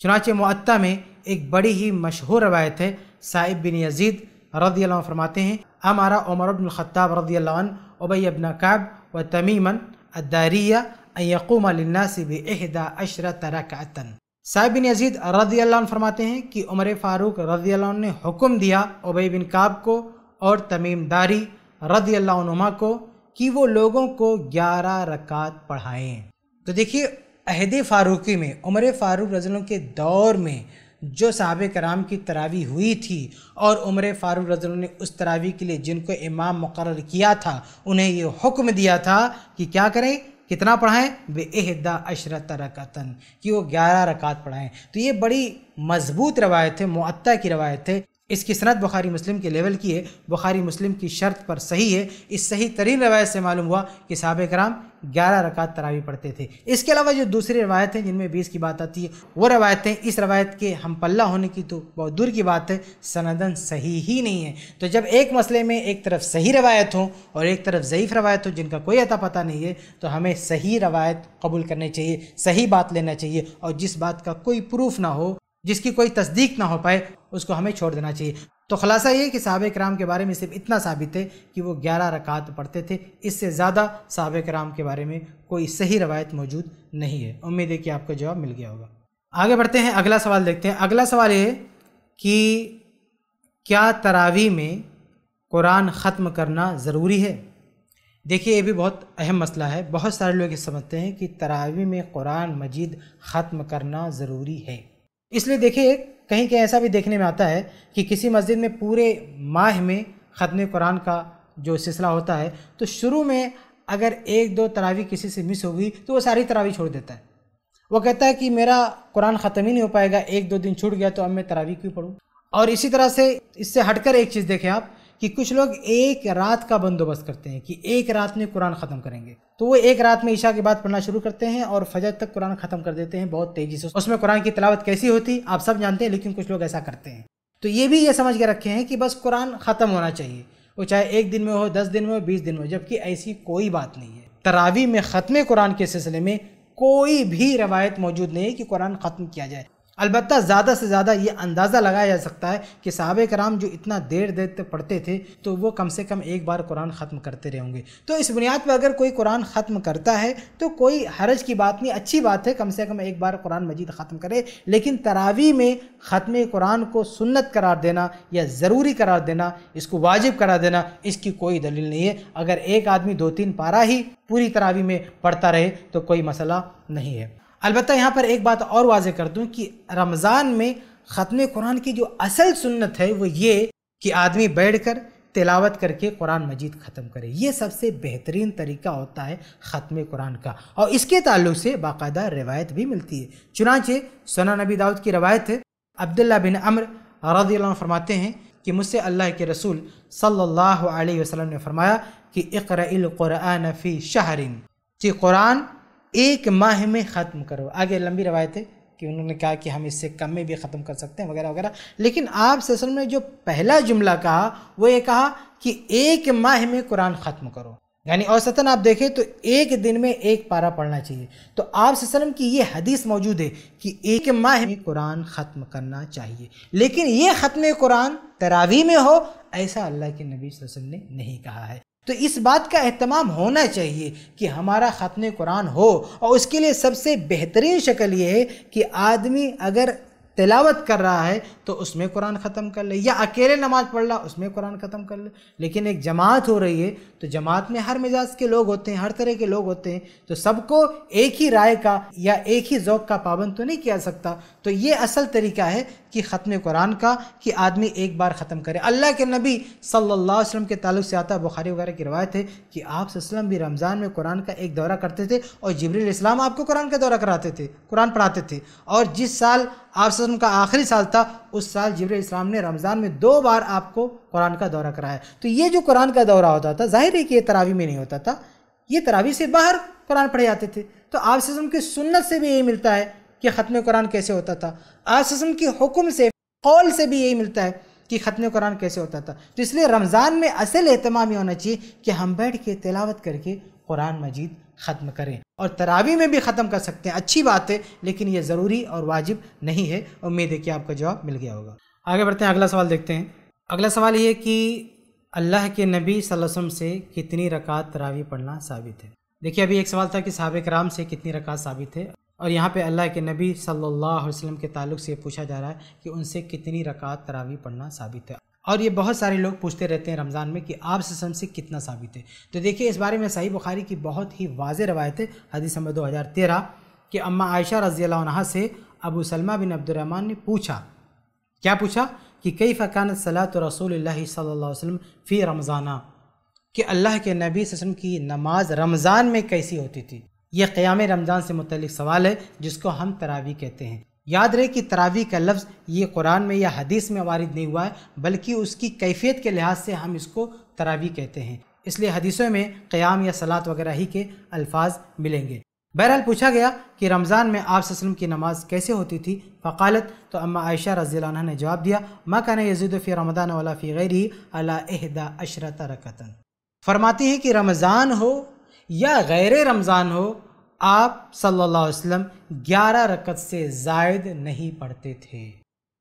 चुनांचे मुअत्ता में एक बड़ी ही मशहूर रवायत है, साहिब बिन यजीद रदियल्लाहु अन्हु फरमाते हैं हमारा उमर बिन खत्ताब रदियल्लाहु अन्हु उबई इब्न काब व तमीमन अद्दारिया अय्यकूम लिन्नास बि इहदा अशरत रकातन। साहिब बिन यजीद रदियल्लाहु अन्हु फरमाते हैं कि उमर फारूक रदियल्लाहु अन्हु ने हुक्म दिया उबई बिन काब को और तमीम दारी रदियल्लाहु अन्हुमा को कि वो लोगों को 11 रकात पढ़ाएँ। तो देखिए, अहदे फारूकी में उमर फारूक रज़ियल्लाहु अन्हु के दौर में जो सहाबे कराम की तरावी हुई थी और उमर फारूक रज़ियल्लाहु अन्हु ने उस तरावी के लिए जिनको इमाम मुकर्रर किया था उन्हें ये हुक्म दिया था कि क्या करें, कितना पढ़ाएँ, बेहदा अशरत रकातन, कि वो 11 रकात पढ़ाएँ। तो ये बड़ी मजबूत रवायत है, मुअत्ता की रवायत है। इसकी सनद बुखारी मुस्लिम के लेवल की है, बुखारी मुस्लिम की शर्त पर सही है। इस सही तरीन रवायत से मालूम हुआ कि सहाबे कराम 11 रकात तरावी पढ़ते थे। इसके अलावा जो दूसरी रवायत हैं जिनमें 20 की बात आती है, वो रवायतें इस रवायत के हम पल्ला होने की तो बहुत दूर की बात है, सनदन सही ही नहीं है। तो जब एक मसले में एक तरफ सही रवायत हो और एक तरफ ज़यीफ़ रवायत हो जिनका कोई अता पता नहीं है, तो हमें सही रवायत कबूल करनी चाहिए, सही बात लेना चाहिए, और जिस बात का कोई प्रूफ ना हो, जिसकी कोई तस्दीक ना हो पाए, उसको हमें छोड़ देना चाहिए। तो ख़ुलासा ये कि सहाबे कराम के बारे में सिर्फ इतना साबित है कि वो 11 रकात पढ़ते थे। इससे ज़्यादा सहाबे कराम के बारे में कोई सही रवायत मौजूद नहीं है। उम्मीद है कि आपको जवाब मिल गया होगा। आगे बढ़ते हैं, अगला सवाल देखते हैं। अगला सवाल ये कि क्या तरावी में कुरान ख़त्म करना ज़रूरी है। देखिए, ये भी बहुत अहम मसला है। बहुत सारे लोग ये समझते हैं कि तरावी में कुरान मजीद ख़त्म करना ज़रूरी है। इसलिए देखिए, कहीं कहीं ऐसा भी देखने में आता है कि किसी मस्जिद में पूरे माह में ख़त्म कुरान का जो सिलसिला होता है, तो शुरू में अगर 1-2 तरावी किसी से मिस हो गई तो वो सारी तरावी छोड़ देता है। वो कहता है कि मेरा कुरान ख़त्म ही नहीं हो पाएगा, 1-2 दिन छूट गया तो अब मैं तरावी क्यों पढूं। और इसी तरह से इससे हटकर एक चीज़ देखें आप कि कुछ लोग एक रात का बंदोबस्त करते हैं कि एक रात में कुरान ख़त्म करेंगे, तो वो एक रात में ईशा के बाद पढ़ना शुरू करते हैं और फजर तक कुरान ख़त्म कर देते हैं बहुत तेज़ी से। उसमें कुरान की तिलावत कैसी होती आप सब जानते हैं, लेकिन कुछ लोग ऐसा करते हैं। तो ये भी ये समझ के रखे हैं कि बस कुरान ख़त्म होना चाहिए, वो चाहे 1 दिन में हो, 10 दिन में हो, 20 दिन में हो, जबकि ऐसी कोई बात नहीं है। तरावी में ख़त्म कुरान के सिलसिले में कोई भी रवायत मौजूद नहीं है कि कुरान ख़त्म किया जाए। अलबत्ता ज़्यादा से ज़्यादा ये अंदाज़ा लगाया जा सकता है कि साहबे कराम जो इतना देर तक पढ़ते थे तो वो कम से कम एक बार कुरान ख़त्म करते रहे होंगे। तो इस बुनियाद पर अगर कोई कुरान ख़त्म करता है तो कोई हरज की बात नहीं, अच्छी बात है, कम से कम एक बार कुरान मजीद ख़त्म करे। लेकिन तरावी में ख़त्म कुरान को सुन्नत करार देना या ज़रूरी करार देना, इसको वाजिब करार देना, इसकी कोई दलील नहीं है। अगर एक आदमी 2-3 पारा ही पूरी तरावी में पढ़ता रहे तो कोई मसला नहीं है। अलबत्ता यहाँ पर एक बात और वाजे कर दूँ कि रमज़ान में ख़त्म कुरान की जो असल सुन्नत है वो ये कि आदमी बैठकर तिलावत करके कुरान मजीद ख़त्म करे। ये सबसे बेहतरीन तरीका होता है ख़त्म कुरान का, और इसके ताल्लुक़ से बाकायदा रिवायत भी मिलती है। चुनांचे सुनन नबी दाऊद की रवायत है, अब्दुल्ला बिन अम्र रज़ियल्लाहु अन्हु फरमाते हैं कि मुझसे अल्लाह के रसूल सल्लल्लाहु अलैहि वसल्लम ने फरमाया कि इक़रअल कुरान फ़ी शहरिन, कि कुरान एक माह में ख़त्म करो। आगे लंबी रवायत है कि उन्होंने कहा कि हम इससे कम में भी ख़त्म कर सकते हैं वगैरह वगैरह, लेकिन आप सल्लल्लाहु अलैहि वसल्लम ने जो पहला जुमला कहा वो ये कहा कि एक माह में कुरान ख़त्म करो, यानी औसतन आप देखें तो एक दिन में एक पारा पढ़ना चाहिए। तो आप सल्लल्लाहु अलैहि वसल्लम की ये हदीस मौजूद है कि एक माह में कुरान ख़त्म करना चाहिए, लेकिन ये ख़त्म कुरान तरावी में हो ऐसा अल्लाह के नबी सल्लल्लाहु अलैहि वसल्लम ने नहीं कहा है। तो इस बात का एहतमाम होना चाहिए कि हमारा ख़त्म कुरान हो, और उसके लिए सबसे बेहतरीन शक्ल ये है कि आदमी अगर तिलावत कर रहा है तो उसमें कुरान ख़त्म कर ले, या अकेले नमाज़ पढ़ रहा उसमें कुरान ख़त्म कर ले। लेकिन एक जमात हो रही है तो जमात में हर मिजाज के लोग होते हैं, हर तरह के लोग होते हैं, तो सबको एक ही राय का या एक ही ज़ौक़ का पाबंद तो नहीं किया सकता। तो ये असल तरीका है कि ख़त्म कुरान का, कि आदमी एक बार ख़त्म करे। अल्लाह के नबी सल्लल्लाहु अलैहि वसल्लम के ताल्लुक़ से आता बुखारी वगैरह की रवायत है कि आप वसल्लम भी रमज़ान में कुरान का एक दौरा करते थे और जिब्रील इस्लाम आपको कुरान का दौरा कराते थे, कुरान पढ़ाते थे। और जिस साल आप वसल्लम का आखिरी साल था उस साल जिब्रील इस्लाम ने रमज़ान में 2 बार आपको कुरान का दौरा कराया। तो ये जो कुरान का दौरा होता था, जाहिर है कि ये तरावी में नहीं होता था, ये तरावी से बाहर कुरान पढ़े जाते थे। तो आप वसल्लम की सुन्नत से भी यही मिलता है कि ख़त्म कुरान कैसे होता था, आप वसल्लम के हुक्म से कौल से भी यही मिलता है कि ख़त्म कुरान कैसे होता था। तो इसलिए रमज़ान में असल एहतमाम होना चाहिए कि हम बैठ के तिलावत करके कुरान मजीद ख़त्म करें, और तरावी में भी ख़त्म कर सकते हैं, अच्छी बात है, लेकिन ये ज़रूरी और वाजिब नहीं है। उम्मीद है कि आपका जवाब मिल गया होगा। आगे बढ़ते हैं, अगला सवाल देखते हैं। अगला सवाल ये कि अल्लाह के नबी सल्लल्लाहु अलैहि वसल्लम से कितनी रकात तरावी पढ़ना साबित है। देखिए अभी एक सवाल था कि सहाबा किराम से कितनी रकात साबित है, और यहाँ पे अल्लाह के नबी सल्लल्लाहु अलैहि वसल्लम के ताल्लुक़ से पूछा जा रहा है कि उनसे कितनी रकात तरावी पढ़ना साबित है। और ये बहुत सारे लोग पूछते रहते हैं रमज़ान में कि आप सल्लम से कितना साबित है। तो देखिए इस बारे में सही बुखारी की बहुत ही वाज़ रवायत है, हदीस नंबर 2013 कि अम्मा आयशा रज़ी अल्लाह अन्हा से अबू सलमा बिन अब्दुर्रहमान ने पूछा, क्या पूछा कि कैफ़ कानत सलात रसूलुल्लाह सल्लल्लाहु अलैहि वसल्लम फ़ी रमज़ाना, कि अल्लाह के नबी वसल्लम की नमाज रमज़ान में कैसी होती थी। ये क़याम रमज़ान से मुतल्लिक़ सवाल है जिसको हम तरावी कहते हैं। याद रहे कि तरावी का लफ्ज़ ये कुरान में या हदीस में वारिद नहीं हुआ है, बल्कि उसकी कैफियत के लिहाज से हम इसको तरावी कहते हैं, इसलिए हदीसों में क़याम या सलात वगैरह ही के अल्फाज मिलेंगे। बहरहाल पूछा गया कि रमज़ान में आप वसल्लम की नमाज कैसे होती थी। फ़क़ालत, तो अम्मा आयशा रज़ियल्लाहु अन्हा ने जवाब दिया, मा कान यज़ीदु फ़ी रमज़ान वला फ़ी ग़ैरिही अला इहदा अशरत रकअतन। फरमाती हैं कि रमज़ान हो या गैर रमज़ान हो, आप सल्लल्लाहु अलैहि वसल्लम 11 रकत से ज़ायद नहीं पढ़ते थे।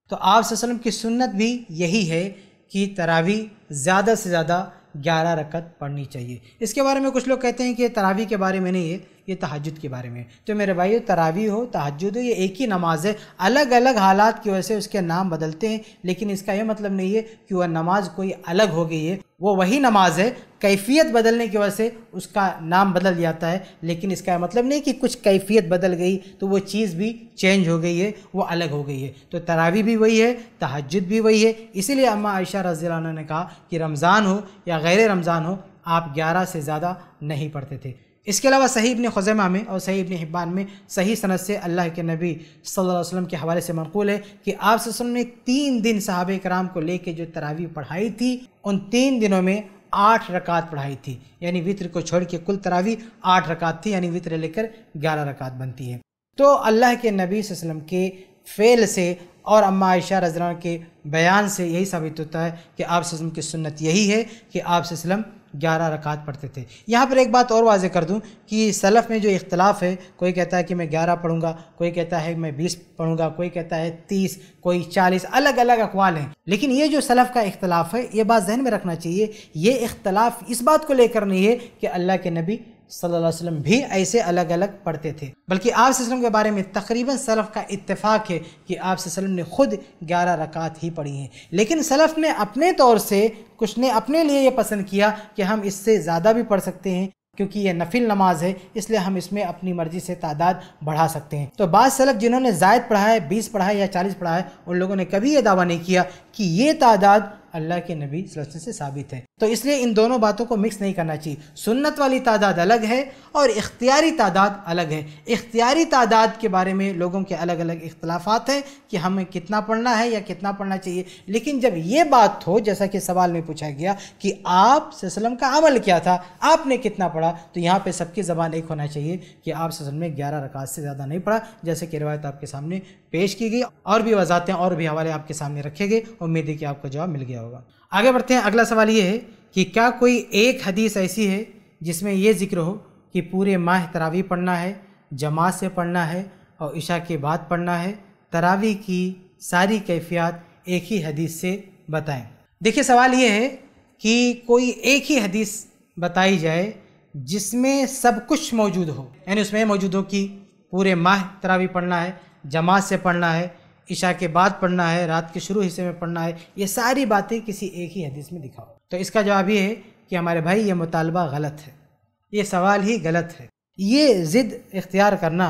तो आप वसल्लम की सुन्नत भी यही है कि तरावी ज़्यादा से ज़्यादा 11 रकत पढ़नी चाहिए। इसके बारे में कुछ लोग कहते हैं कि ये तरावी के बारे में नहीं है, ये तहज्जुद के बारे में। तो मेरे भाई, तरावी हो तहज्जुद हो ये एक ही नमाज़ है, अलग अलग हालात की वजह से उसके नाम बदलते हैं, लेकिन इसका यह मतलब नहीं है कि वह नमाज कोई अलग हो गई है, वो वही नमाज है। कैफियत बदलने की वजह से उसका नाम बदल जाता है, लेकिन इसका मतलब नहीं कि कुछ कैफियत बदल गई तो वो चीज़ भी चेंज हो गई है, वो अलग हो गई है। तो तरावी भी वही है, तहज्जुद भी वही है। इसीलिए अम्मा आयशा रज़ियल्लाहु अन्हा ने कहा कि रमज़ान हो या गैर रमज़ान हो, आप 11 से ज़्यादा नहीं पढ़ते थे। इसके अलावा सही इब्न खुज़ैमा में और सही इब्न हिब्बान में सही सनद से अल्लाह के नबी सल्लल्लाहु अलैहि वसल्लम के हवाले से मनक़ूल है कि आप सल्लल्लाहु अलैहि वसल्लम ने 3 दिन सहाबे कराम को लेके जो तरावी पढ़ाई थी, उन 3 दिनों में 8 रकात पढ़ाई थी, यानी वित्र को छोड़ के कुल तरावी 8 रकात थी, यानी वित्र लेकर 11 रकात बनती है। तो अल्लाह के नबी सल्लल्लाहु अलैहि वसल्लम के फ़ेल से और अम्मा आयशा रज़ियल्लाहु अन्हा के बयान से यही साबित होता है कि आप सल्लल्लाहु अलैहि वसल्लम की सुन्नत यही है कि आप सल्लल्लाहु अलैहि वसल्लम 11 रकात पढ़ते थे। यहाँ पर एक बात और वाजे कर दूँ कि सलफ़ में जो इख्तलाफ़ है, कोई कहता है कि मैं 11 पढ़ूँगा, कोई कहता है मैं 20 पढ़ूँगा, कोई कहता है 30, कोई 40, अलग अलग अक़वाल हैं। लेकिन ये जो सलफ़ का इख्तलाफ़ है, ये बात जहन में रखना चाहिए, ये इख्तलाफ़ इस बात को लेकर नहीं है कि अल्लाह के नबी सल्लल्लाहु अलैहि वसल्लम भी ऐसे अलग अलग पढ़ते थे, बल्कि आप वसल्लम के बारे में तकरीबन सलफ़ का इत्तेफाक है कि आप वसल्लम ने ख़ुद 11 रकात ही पढ़ी हैं। लेकिन सलफ़ ने अपने तौर से, कुछ ने अपने लिए ये पसंद किया कि हम इससे ज़्यादा भी पढ़ सकते हैं, क्योंकि ये नफिल नमाज है, इसलिए हम इसमें अपनी मर्ज़ी से तादाद बढ़ा सकते हैं। तो बाद सलफ़ जिन्होंने ज़ायद पढ़ा है, 20 पढ़ा है या 40 पढ़ा है, उन लोगों ने कभी ये दावा नहीं किया कि ये तादाद अल्लाह के नबी सल्लल्लाहु अलैहि वसल्लम से साबित है। तो इसलिए इन दोनों बातों को मिक्स नहीं करना चाहिए। सुन्नत वाली तादाद अलग है और इख्तियारी तादाद अलग है। इख्तियारी तादाद के बारे में लोगों के अलग अलग इख्तलाफात हैं कि हमें कितना पढ़ना है या कितना पढ़ना चाहिए। लेकिन जब ये बात हो, जैसा कि सवाल में पूछा गया कि आप सल्लम का अमल क्या था, आपने कितना पढ़ा, तो यहाँ पर सबकी ज़बान एक होना चाहिए कि आप सल्लम ने 11 रकात से ज़्यादा नहीं पढ़ा, जैसे कि रिवायत आपके सामने पेश की गई। और भी वजातें और भी हवाले आपके सामने रखे गए। उम्मीद है कि आपको जवाब मिल गया होगा। आगे बढ़ते हैं। अगला सवाल ये है कि क्या कोई एक हदीस ऐसी है जिसमें यह जिक्र हो कि पूरे माह तरावी पढ़ना है, जमात से पढ़ना है और इशा के बाद पढ़ना है? तरावी की सारी कैफियत एक ही हदीस से बताएं। देखिए, सवाल ये है कि कोई एक ही हदीस बताई जाए जिसमें सब कुछ मौजूद हो, यानी उसमें मौजूद हो कि पूरे माह तरावी पढ़ना है, जमात से पढ़ना है, इशा के बाद पढ़ना है, रात के शुरू हिस्से में पढ़ना है। ये सारी बातें किसी एक ही हदीस में दिखाओ। तो इसका जवाब ये है कि हमारे भाई, ये मुतालबा गलत है, ये सवाल ही गलत है। ये ज़िद इख्तियार करना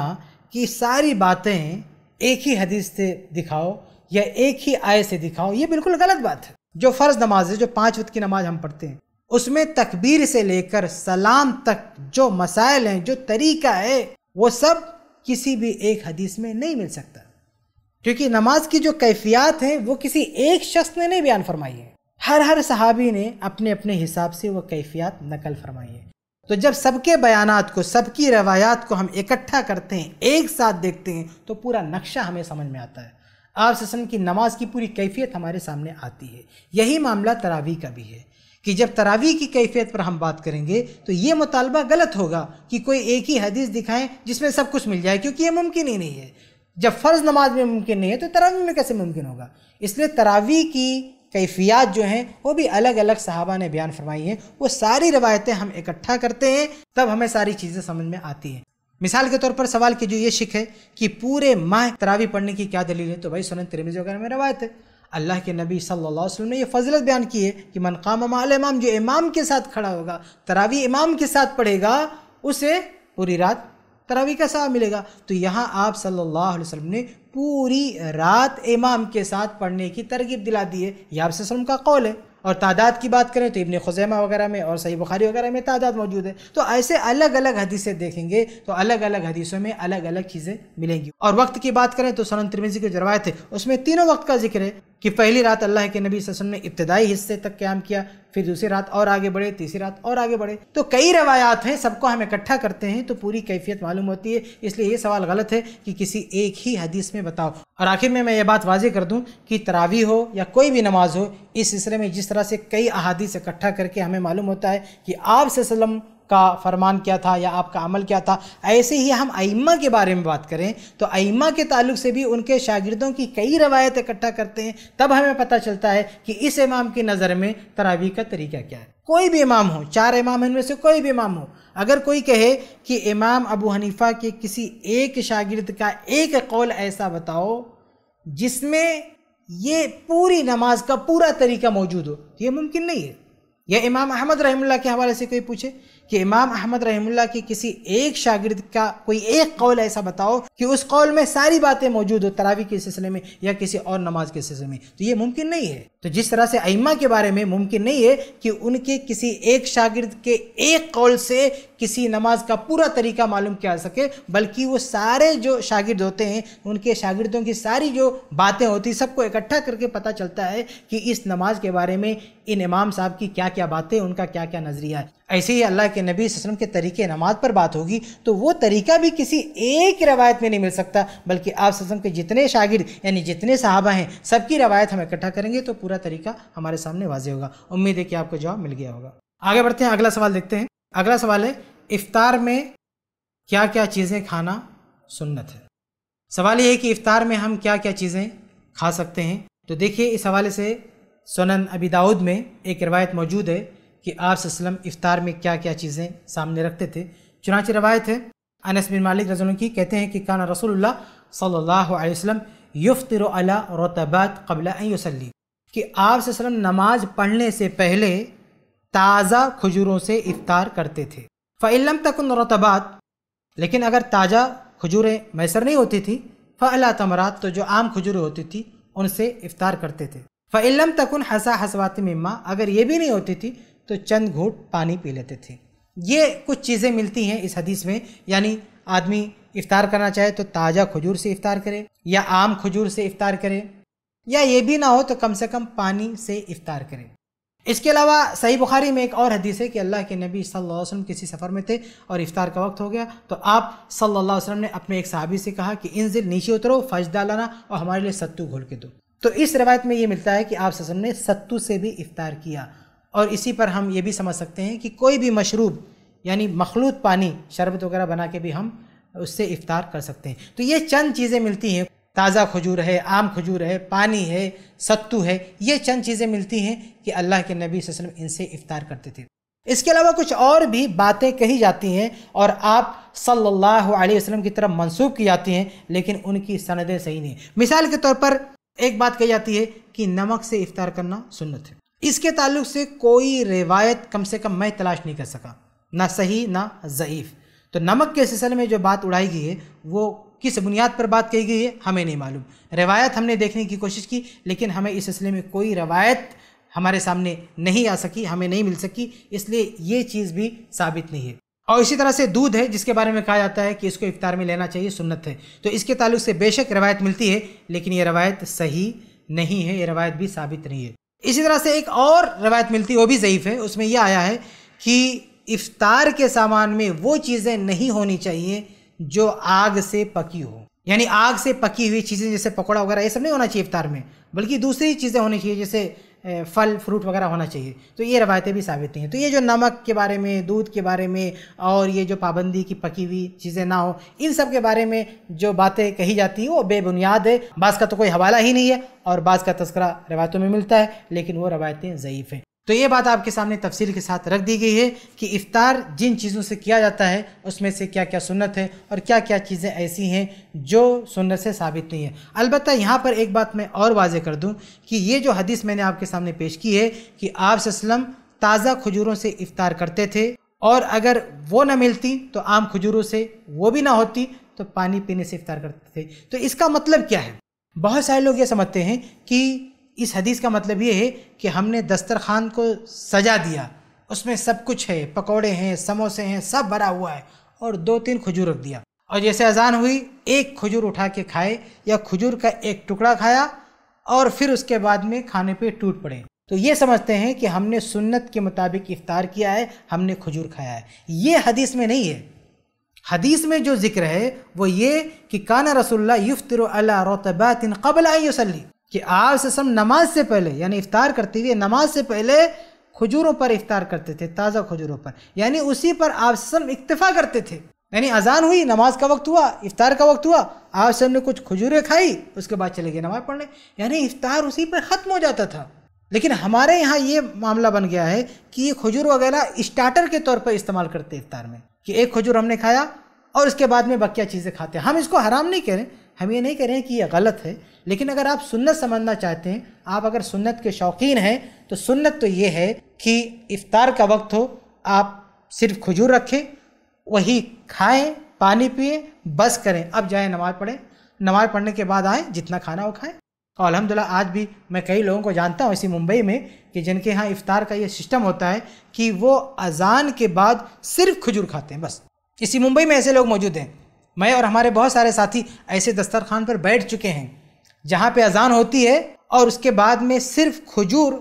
कि सारी बातें एक ही हदीस से दिखाओ या एक ही आय से दिखाओ, ये बिल्कुल गलत बात है। जो फ़र्ज़ नमाज है, जो 5 वक्त की नमाज हम पढ़ते हैं, उसमें तकबीर से लेकर सलाम तक जो मसाइल हैं, जो तरीक़ा है, वो सब किसी भी एक हदीस में नहीं मिल सकता, क्योंकि नमाज की जो कैफियत हैं वो किसी एक शख्स ने नहीं बयान फरमाई है। हर सहाबी ने अपने अपने हिसाब से वो कैफियत नकल फरमाई है। तो जब सबके बयानात को, सबकी रवायात को हम इकट्ठा करते हैं, एक साथ देखते हैं, तो पूरा नक्शा हमें समझ में आता है। आप ससन की नमाज की पूरी कैफियत हमारे सामने आती है। यही मामला तरावी का भी है कि जब तरावी की कैफियत पर हम बात करेंगे तो ये मुतालबा गलत होगा कि कोई एक ही हदीस दिखाएं जिसमें सब कुछ मिल जाए, क्योंकि ये मुमकिन ही नहीं है। जब फ़र्ज़ नमाज में मुमकिन नहीं है तो तरावी में कैसे मुमकिन होगा? इसलिए तरावी की कैफियत जो हैं वो भी अलग अलग सहाबा ने बयान फरमाई हैं। वो सारी रवायतें हम इकट्ठा करते हैं, तब हमें सारी चीज़ें समझ में आती हैं। मिसाल के तौर पर सवाल की जो ये शिक है कि पूरे माह तरावी पढ़ने की क्या दलील है, तो भाई सुनन तिरमिज़ी वगैरह में रवायत है। अल्लाह के नबी सल्लल्लाहु अलैहि वसल्लम ने यह फजलत बयान की है कि मन क़ाम मअल इमाम, जो इमाम के साथ खड़ा होगा, तरावी इमाम के साथ पढ़ेगा, उसे पूरी रात तरावी का सवाब मिलेगा। तो यहाँ आप सल्लल्लाहु अलैहि वसल्लम ने पूरी रात इमाम के साथ पढ़ने की तरगीब दिला दी है। यह आप सल्लल्लाहु अलैहि वसल्लम का कौल है। और तादाद की बात करें तो इब्ने खुज़ैमा वगैरह में और सही बुखारी वगैरह में तादाद मौजूद है। तो ऐसे अलग अलग हदीसें देखेंगे तो अलग अलग हदीसों में अलग अलग चीज़ें मिलेंगी। और वक्त की बात करें तो सुनन तिरमिज़ी की जो रवायत है उसमें तीनों वक्त का जिक्र है कि पहली रात अल्लाह के नबी सल्लल्लाहु अलैहि वसल्लम ने इब्तदाई हिस्से तक क़याम किया, फिर दूसरी रात और आगे बढ़े, तीसरी रात और आगे बढ़े। तो कई रवायात हैं, सबको हम इकट्ठा करते हैं तो पूरी कैफियत मालूम होती है। इसलिए ये सवाल गलत है कि किसी एक ही हदीस में बताओ। और आखिर में मैं ये बात वाजे कर दूं कि तरावी हो या कोई भी नमाज हो, इस सिलसिले में जिस तरह से कई अहादीस इकट्ठा करके हमें मालूम होता है कि आप सल्लम का फरमान क्या था या आपका अमल क्या था, ऐसे ही हम आइम्मा के बारे में बात करें तो आइम्मा के ताल्लुक से भी उनके शागिर्दों की कई रवायतें इकट्ठा करते हैं, तब हमें पता चलता है कि इस इमाम की नज़र में तरावी का तरीका क्या है। कोई भी इमाम हो, 4 इमाम इनमें से कोई भी इमाम हो, अगर कोई कहे कि इमाम अबू हनीफा के किसी एक शागिर्द का एक कौल ऐसा बताओ जिसमें ये पूरी नमाज का पूरा तरीका मौजूद हो, तो ये मुमकिन नहीं है। या इमाम अहमद रहमतुल्लाह के हवाले से कोई पूछे कि इमाम अहमद रहमतुल्लाह के किसी एक शागिर्द का कोई एक कौल ऐसा बताओ कि उस कौल में सारी बातें मौजूद हो, तरावी के सिलसिले में या किसी और नमाज के सिलसिले में, तो ये मुमकिन नहीं है। तो जिस तरह से आइम्मा के बारे में मुमकिन नहीं है कि उनके किसी एक शागिर्द के एक कौल से किसी नमाज का पूरा तरीका मालूम किया सके, बल्कि वो सारे जो शागिर्द होते हैं, उनके शागिर्दों की सारी जो बातें होती, सबको इकट्ठा करके पता चलता है कि इस नमाज के बारे में इन इमाम साहब की क्या क्या बातें, उनका क्या क्या नज़रिया है। ऐसे ही अल्लाह के नबी सल्लल्लाहु अलैहि वसल्लम के तरीके नमाज पर बात होगी तो वो तरीका भी किसी एक रवायत में नहीं मिल सकता, बल्कि आप सल्लल्लाहु अलैहि वसल्लम के जितने शागिर्द यानी जितने सहाबा हैं, सबकी रवायत हम इकट्ठा करेंगे तो पूरा तरीका हमारे सामने वाज़ेह होगा। उम्मीद है कि आपको जवाब मिल गया होगा। आगे बढ़ते हैं, अगला सवाल देखते हैं। अगला सवाल है, इफ्तार में क्या क्या चीज़ें खाना सुन्नत है। सवाल ये है कि इफ्तार में हम क्या क्या चीज़ें खा सकते हैं। तो देखिए, इस हवाले से सुनन अबी दाऊद में एक रवायत मौजूद है कि आप सल्लम इफ्तार में क्या क्या चीज़ें सामने रखते थे। चुनांचे रवायत है अनस बिन मालिक रज़ियल्लाहु अन्हु की, कहते हैं कि काना रसूलुल्लाह सल्लल्लाहु अलैहि वसल्लम युफ्तिरु अला रतबात क़ब्ल अन युसल्ली, कि आप सल्लम नमाज पढ़ने से पहले ताज़ा खजूरों से इफ्तार करते थे। फ़इल्लम तकुन रतबात, लेकिन अगर ताज़ा खजूरें मैसर नहीं होती थी फ़अला तमरात, तो जो आम खजूरें होती थी उनसे इफ्तार करते थे। फ़इल्लम तकुन हसा हसवाती मम्मा, अगर ये भी नहीं होती थी तो चंद घूट पानी पी लेते थे। ये कुछ चीज़ें मिलती हैं इस हदीस में, यानी आदमी इफ़्तार करना चाहे तो ताज़ा खजूर से इफ़्तार करे या आम खजूर से इफ़्तार करे, या ये भी ना हो तो कम से कम पानी से इफ़्तार करे। इसके अलावा सही बुखारी में एक और हदीस है कि अल्लाह के नबी सल्लल्लाहु अलैहि वसल्लम किसी सफ़र में थे और इफ़्तार का वक्त हो गया, तो आप सल्लल्लाहु अलैहि वसल्लम ने अपने एक सहाबी से कहा कि इंजिल, नीचे उतरो, फजदा लाना और हमारे लिए सत्तू घोल के दो। तो इस रिवायत में ये मिलता है कि आप सल्लल्लाहु अलैहि वसल्लम ने सत्तू से भी इफ़्तार किया। और इसी पर हम ये भी समझ सकते हैं कि कोई भी मशरूब यानी मखलूत पानी, शरबत वगैरह बना के भी हम उससे इफ़्तार कर सकते हैं। तो ये चंद चीज़ें मिलती हैं, ताज़ा खजूर है, आम खजूर है, पानी है, सत्तू है, ये चंद चीज़ें मिलती हैं कि अल्लाह के नबी सल्लल्लाहु अलैहि वसल्लम इनसे इफ़्तार करते थे। इसके अलावा कुछ और भी बातें कही जाती हैं और आप सल्लल्लाहु अलैहि वसल्लम की तरफ मंसूब की जाती हैं, लेकिन उनकी सनदें सही नहीं है। मिसाल के तौर पर एक बात कही जाती है कि नमक से इफ़्तार करना सुन्नत है। इसके ताल्लुक़ से कोई रिवायत कम से कम मैं तलाश नहीं कर सका, ना सही ना ज़ईफ़। तो नमक के सिलसिले में जो बात उड़ाई गई है वो किस बुनियाद पर बात कही गई है हमें नहीं मालूम। रवायत हमने देखने की कोशिश की, लेकिन हमें इस सिलसिले में कोई रवायत हमारे सामने नहीं आ सकी, हमें नहीं मिल सकी, इसलिए ये चीज़ भी साबित नहीं है। और इसी तरह से दूध है, जिसके बारे में कहा जाता है कि इसको इफ्तार में लेना चाहिए, सुन्नत है। तो इसके ताल्लुक़ से बेशक रवायत मिलती है, लेकिन ये रवायत सही नहीं है, ये रवायत भी साबित नहीं है। इसी तरह से एक और रवायत मिलती है, वो भी ज़ईफ़ है। उसमें यह आया है कि इफ़्तार के सामान में वो चीज़ें नहीं होनी चाहिए जो आग से पकी हो, यानी आग से पकी हुई चीज़ें जैसे पकौड़ा वगैरह ये सब नहीं होना चाहिए इफ्तार में, बल्कि दूसरी चीज़ें होनी चाहिए जैसे फल फ्रूट वगैरह होना चाहिए। तो ये रवायतें भी साबित नहीं हैं। तो ये जो नमक के बारे में, दूध के बारे में और ये जो पाबंदी की पकी हुई चीज़ें ना हो, इन सब के बारे में जो बातें कही जाती हैं वो बेबुनियाद है। बाज़ का तो कोई हवाला ही नहीं है और बाज़ का तस्करा रवायतों में मिलता है, लेकिन वो रवायतें ज़ईफ़ हैं। तो ये बात आपके सामने तफसील के साथ रख दी गई है कि इफ़्तार जिन चीज़ों से किया जाता है उसमें से क्या क्या सुन्नत है और क्या क्या चीज़ें ऐसी हैं जो सुन्नत से साबित नहीं है। अलबत्ता यहाँ पर एक बात मैं और वाजे कर दूँ कि ये जो हदीस मैंने आपके सामने पेश की है कि आप सल्लम ताज़ा खजूरों से इफ़्तार करते थे और अगर वो ना मिलती तो आम खजूरों से, वो भी ना होती तो पानी पीने से इफ़्तार करते थे। तो इसका मतलब क्या है? बहुत सारे लोग ये समझते हैं कि इस हदीस का मतलब ये है कि हमने दस्तरखान को सजा दिया, उसमें सब कुछ है, पकोड़े हैं, समोसे हैं, सब भरा हुआ है, और 2-3 खजूर रख दिया और जैसे अजान हुई एक खजूर उठा के खाए या खजूर का एक टुकड़ा खाया और फिर उसके बाद में खाने पे टूट पड़े। तो ये समझते हैं कि हमने सुन्नत के मुताबिक इफ़्तार किया है, हमने खजूर खाया है। ये हदीस में नहीं है। हदीस में जो जिक्र है वो ये कि काना रसूलुल्लाह युफ्तिरु अला रतबातिन क़ब्ल अन युसल्ली, कि आप ससम नमाज से पहले यानी इफ़्तार करते हुए नमाज से पहले खजूरों पर इफ़्तार करते थे, ताज़ा खजूरों पर, यानी उसी पर आप ससम इक्तफ़ा करते थे। यानी अजान हुई, नमाज का वक्त हुआ, इफ़्तार का वक्त हुआ, आप ससम ने कुछ खजूरें खाई, उसके बाद चले गए नमाज पढ़ने, यानी इफ़्तार उसी पर ख़त्म हो जाता था। लेकिन हमारे यहाँ ये मामला बन गया है कि ये खजूर वगैरह स्टार्टर के तौर पर इस्तेमाल करते हैं इफ़्तार में, कि एक खजूर हमने खाया और उसके बाद में बकिया चीज़ें खाते हैं। हम इसको हराम नहीं कह रहे, हम ये नहीं कह रहे हैं कि ये गलत है, लेकिन अगर आप सुन्नत समझना चाहते हैं, आप अगर सुन्नत के शौकीन हैं, तो सुन्नत तो ये है कि इफ़्तार का वक्त हो, आप सिर्फ खजूर रखें, वही खाएं, पानी पिए, बस करें। अब जाएं नमाज़ पढ़ें, नमाज़ पढ़ने के बाद आएँ, जितना खाना हो खाएं। और अल्हम्दुलिल्लाह आज भी मैं कई लोगों को जानता हूँ इसी मुंबई में कि जिनके यहाँ इफ़्तार का ये सिस्टम होता है कि वो अजान के बाद सिर्फ खजूर खाते हैं, बस। इसी मुंबई में ऐसे लोग मौजूद हैं। मैं और हमारे बहुत सारे साथी ऐसे दस्तरखान पर बैठ चुके हैं जहाँ पे अजान होती है और उसके बाद में सिर्फ खजूर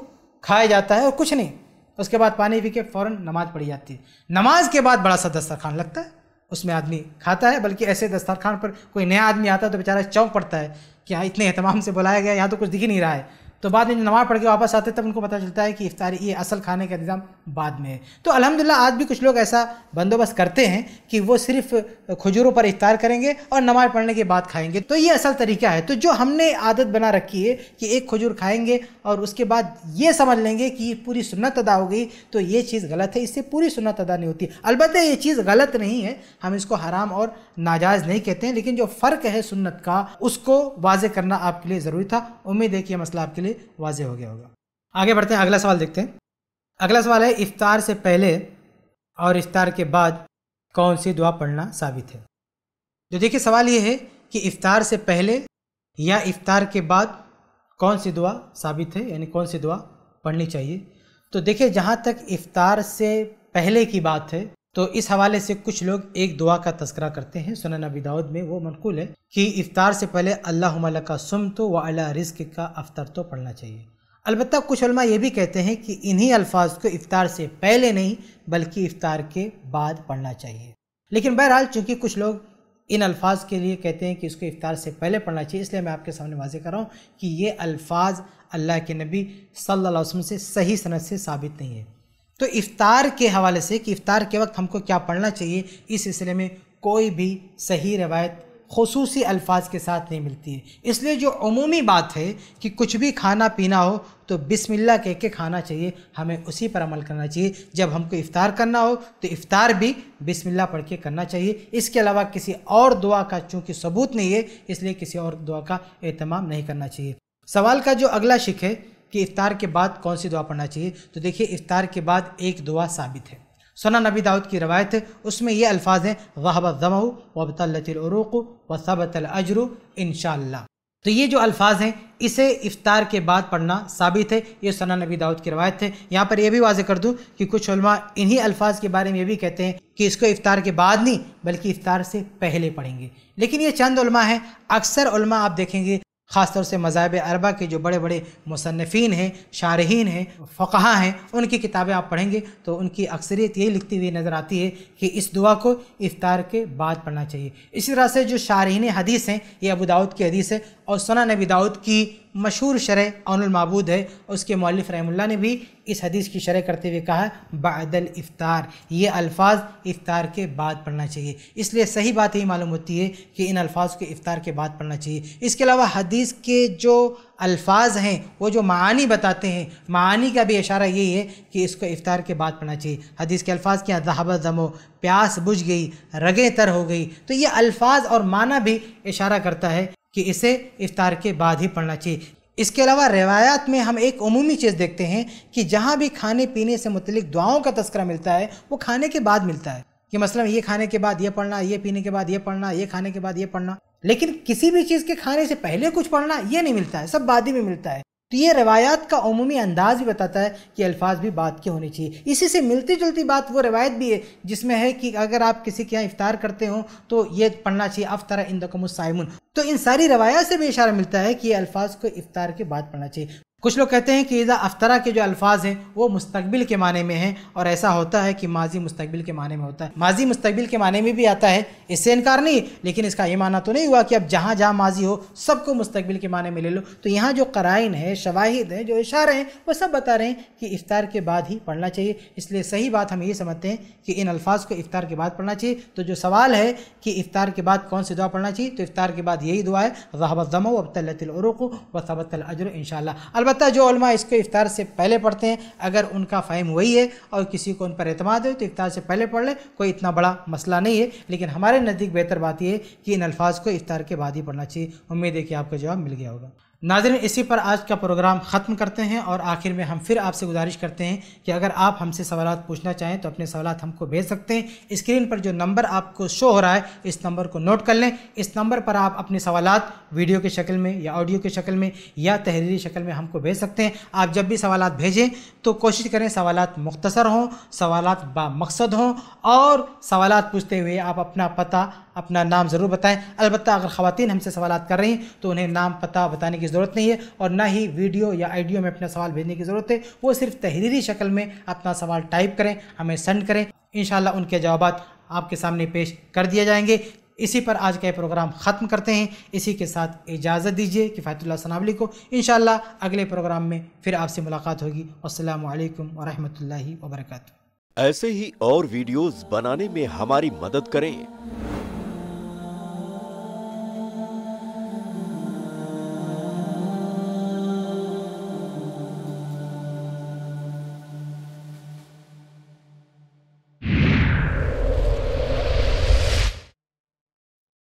खाया जाता है और कुछ नहीं, उसके बाद पानी पी के फ़ौरन नमाज़ पढ़ी जाती है। नमाज के बाद बड़ा सा दस्तरखान लगता है, उसमें आदमी खाता है, बल्कि ऐसे दस्तरखान पर कोई नया आदमी आता है तो बेचारा चौंक पड़ता है कि हाँ, इतने एहतमाम से बुलाया गया, यहाँ तो कुछ दिख ही नहीं रहा है। तो बाद में नमाज़ पढ़ के वापस आते तब उनको पता चलता है कि इफ्तारी, ये असल खाने का इंतज़ाम बाद में है। तो अल्हम्दुलिल्लाह आज भी कुछ लोग ऐसा बंदोबस्त करते हैं कि वो सिर्फ खजूरों पर इफ्तार करेंगे और नमाज़ पढ़ने के बाद खाएंगे। तो ये असल तरीका है। तो जो हमने आदत बना रखी है कि एक खजूर खाएंगे और उसके बाद ये समझ लेंगे कि पूरी सुन्नत अदा हो गई, तो ये चीज़ गलत है, इससे पूरी सुन्नत अदा नहीं होती। अलबत्ता ये चीज़ गलत नहीं है, हम इसको हराम और नाजायज़ नहीं कहते हैं, लेकिन जो फ़र्क है सुन्नत का, उसको वाज़े करना आपके लिए ज़रूरी था। उम्मीद है कि यह मसला आपके वाज़े हो गया होगा। आगे बढ़ते हैं, अगला सवाल देखते हैं। अगला सवाल है, इफ्तार से पहले और इफ्तार के बाद कौन सी दुआ पढ़ना साबित है। तो देखिए सवाल ये है कि इफ्तार से पहले या इफ्तार के बाद कौन सी दुआ साबित है, यानी कौन सी दुआ पढ़नी चाहिए। तो देखिए जहाँ तक इफ्तार से पहले की बात है तो इस हवाले से कुछ लोग एक दुआ का तस्करा करते हैं। सुनन अबी दाऊद में वो मनकूल है कि इफ्तार से पहले अल्लाहुम्मा लका सुम्तु व अला रिज़्क़िका का अफ्तर तो पढ़ना चाहिए। अलबत्ता कुछ उलमा ये भी कहते हैं कि इन्हीं अल्फाज को इफ्तार से पहले नहीं बल्कि इफ्तार के बाद पढ़ना चाहिए, लेकिन बहरहाल चूँकि कुछ लोग इन अल्फाज के लिए कहते हैं कि इसको इफ्तार से पहले पढ़ना चाहिए, इसलिए मैं आपके सामने वाज़े कर रहा हूँ कि ये अल्फाज अल्लाह के नबी सल्लल्लाहु अलैहि वसल्लम से सही सनद से साबित नहीं है। तो इफ्तार के हवाले से कि इफ्तार के वक्त हमको क्या पढ़ना चाहिए, इस सिलसिले में कोई भी सही रवायत खुसूसी अल्फाज के साथ नहीं मिलती है। इसलिए जो अमूमी बात है कि कुछ भी खाना पीना हो तो बिस्मिल्लाह कह के खाना चाहिए, हमें उसी पर अमल करना चाहिए। जब हमको इफ्तार करना हो तो इफ्तार भी बिस्मिल्लाह पढ़ के करना चाहिए। इसके अलावा किसी और दुआ का चूँकि सबूत नहीं है इसलिए किसी और दुआ का एहतमाम नहीं करना चाहिए। सवाल का जो अगला शिक है कि इफ्तार के बाद कौन सी दुआ पढ़ना चाहिए, तो देखिए इफ्तार के बाद एक दुआ साबित है। सुनन अबी दाऊद की रवायत है, उसमें ये अल्फाज हैं वहबत ज़मऊ वबतल्लतिल उरूक़ व सबतल अजरु इंशाअल्लाह। तो ये जो अल्फाज हैं इसे इफ्तार के बाद पढ़ना साबित है, ये सुनन अबी दाऊद की रवायत है। यहाँ पर यह भी वाज़े कर दूँ कि कुछ उलमा इन्हीं अल्फाज के बारे में भी कहते हैं कि इसको इफ्तार के बाद नहीं बल्कि इफ्तार से पहले पढ़ेंगे, लेकिन ये चंद उलमा हैं। अक्सर उलमा आप देखेंगे ख़ासतौर से मज़ाहिब अरबा के जो बड़े बड़े मुसन्निफ़ीन हैं, शारहीन हैं, फ़क़हा हैं, उनकी किताबें आप पढ़ेंगे तो उनकी अक्सरियत यही लिखती हुई नज़र आती है कि इस दुआ को इफ्तार के बाद पढ़ना चाहिए। इसी तरह से जो शारहीन हदीस हैं, ये अबू दाऊद की हदीस है और सुनन अबी दाऊद की मशहूर शरह औनुल माबूद है, उसके मुअल्लिफ़ रहमतुल्लाह ने भी इस हदीस की शरह करते हुए कहा बादल इफ्तार, ये अल्फाज इफ्तार के बाद पढ़ना चाहिए। इसलिए सही बात यही मालूम होती है कि इन अल्फाज को इफ्तार के बाद पढ़ना चाहिए। इसके अलावा हदीस के जो अल्फाज हैं वो जो मानी बताते हैं, मानी का भी इशारा यही है कि इसको इफ्तार के बाद पढ़ना चाहिए। हदीस के अल्फाज क्या ज़हब ज़मो, प्यास बुझ गई, रगें तर हो गई। तो ये अल्फाज और माना भी इशारा करता है कि इसे इफ्तार के बाद ही पढ़ना चाहिए। इसके अलावा रिवायात में हम एक उमूमी चीज़ देखते हैं कि जहाँ भी खाने पीने से मुतलिक दुआओं का तस्करा मिलता है वो खाने के बाद मिलता है कि मसलन ये खाने के बाद ये पढ़ना, ये पीने के बाद ये पढ़ना, ये खाने के बाद ये पढ़ना, लेकिन किसी भी चीज़ के खाने से पहले कुछ पढ़ना ये नहीं मिलता है, सब बाद ही में मिलता है। तो ये रिवायात का उमूमी अंदाज़ भी बताता है कि अल्फाज भी बात के होने चाहिए। इसी से मिलती जुलती बात वो रिवायत भी है जिसमें है कि अगर आप किसी के यहाँ इफ्तार करते हो तो ये पढ़ना चाहिए अफ्तारा इंदकुमुस्साइमुन। तो इन सारी रिवायात से भी इशारा मिलता है कि ये अल्फाज को इफ्तार के बाद पढ़ना चाहिए। कुछ लोग कहते हैं कि इज़ा अफ्तारा के जो अल्फाज हैं वो मुस्तकबिल के माने में हैं और ऐसा होता है कि माजी मुस्तकबिल के माने में होता है। माजी मुस्तकबिल के माने में भी आता है, इससे इनकार नहीं, लेकिन इसका ये माना तो नहीं हुआ कि अब जहाँ जहाँ माजी हो सबको मुस्तकबिल के माने में ले लो। तो यहाँ जो कराइन है, शवाहिद हैं, जो इशारे हैं, वो सब बता रहे हैं कि इफ्तार के बाद ही पढ़ना चाहिए। इसलिए सही बात हम ये समझते हैं कि इन अल्फाज को इफ्तार के बाद पढ़ना चाहिए। तो जो सवाल है कि इफ्तार के बाद कौन सी दुआ पढ़ना चाहिए, तो इफ्तार के बाद यही दुआ है ज़हबत ज़मऊ वबतल्लतिल उरूक़ व सबतल अज्र इंशाअल्लाह। अलबत्ता जो उलमा इसको इफ्तार से पहले पढ़ते हैं अगर उनका फ़हम वही है और किसी को उन पर एतमाद है तो इफ्तार से पहले पढ़ लें, कोई इतना बड़ा मसला नहीं है। लेकिन हमारे नज़दीक बेहतर बात यह है कि इन अल्फाज को इफ्तार के बाद ही पढ़ना चाहिए। उम्मीद है कि आपको जवाब मिल गया होगा। नाज़रीन, इसी पर आज का प्रोग्राम ख़त्म करते हैं और आखिर में हम फिर आपसे गुजारिश करते हैं कि अगर आप हमसे सवालात पूछना चाहें तो अपने सवालात हमको भेज सकते हैं। स्क्रीन पर जो नंबर आपको शो हो रहा है इस नंबर को नोट कर लें। इस नंबर पर आप अपने सवालात वीडियो के शक्ल में या ऑडियो के शक्ल में या तहरीरी शक्ल में हमको भेज सकते हैं। आप जब भी सवालात भेजें तो कोशिश करें सवालात मुख्तसर हों, सवालात बामकसद हों और सवालात पूछते हुए आप अपना पता, अपना नाम ज़रूर बताएं। अलबत्ता अगर ख़वातीन हमसे सवालात कर रही हैं तो उन्हें नाम पता बताने की ज़रूरत नहीं है और ना ही वीडियो या ऑडियो में अपना सवाल भेजने की ज़रूरत है। वो सिर्फ तहरीरी शक्ल में अपना सवाल टाइप करें, हमें सेंड करें, इंशाल्लाह उनके जवाब आपके सामने पेश कर दिए जाएंगे। इसी पर आज का प्रोग्राम ख़त्म करते हैं। इसी के साथ इजाज़त दीजिए किफ़ायतुल्लाह सनाबली को। इंशाल्लाह अगले प्रोग्राम में फिर आपसे मुलाकात होगी। अस्सलामु अलैकुम वरहमतुल्लाहि वबरकातुहू। ऐसे ही और वीडियोज़ बनाने में हमारी मदद करें।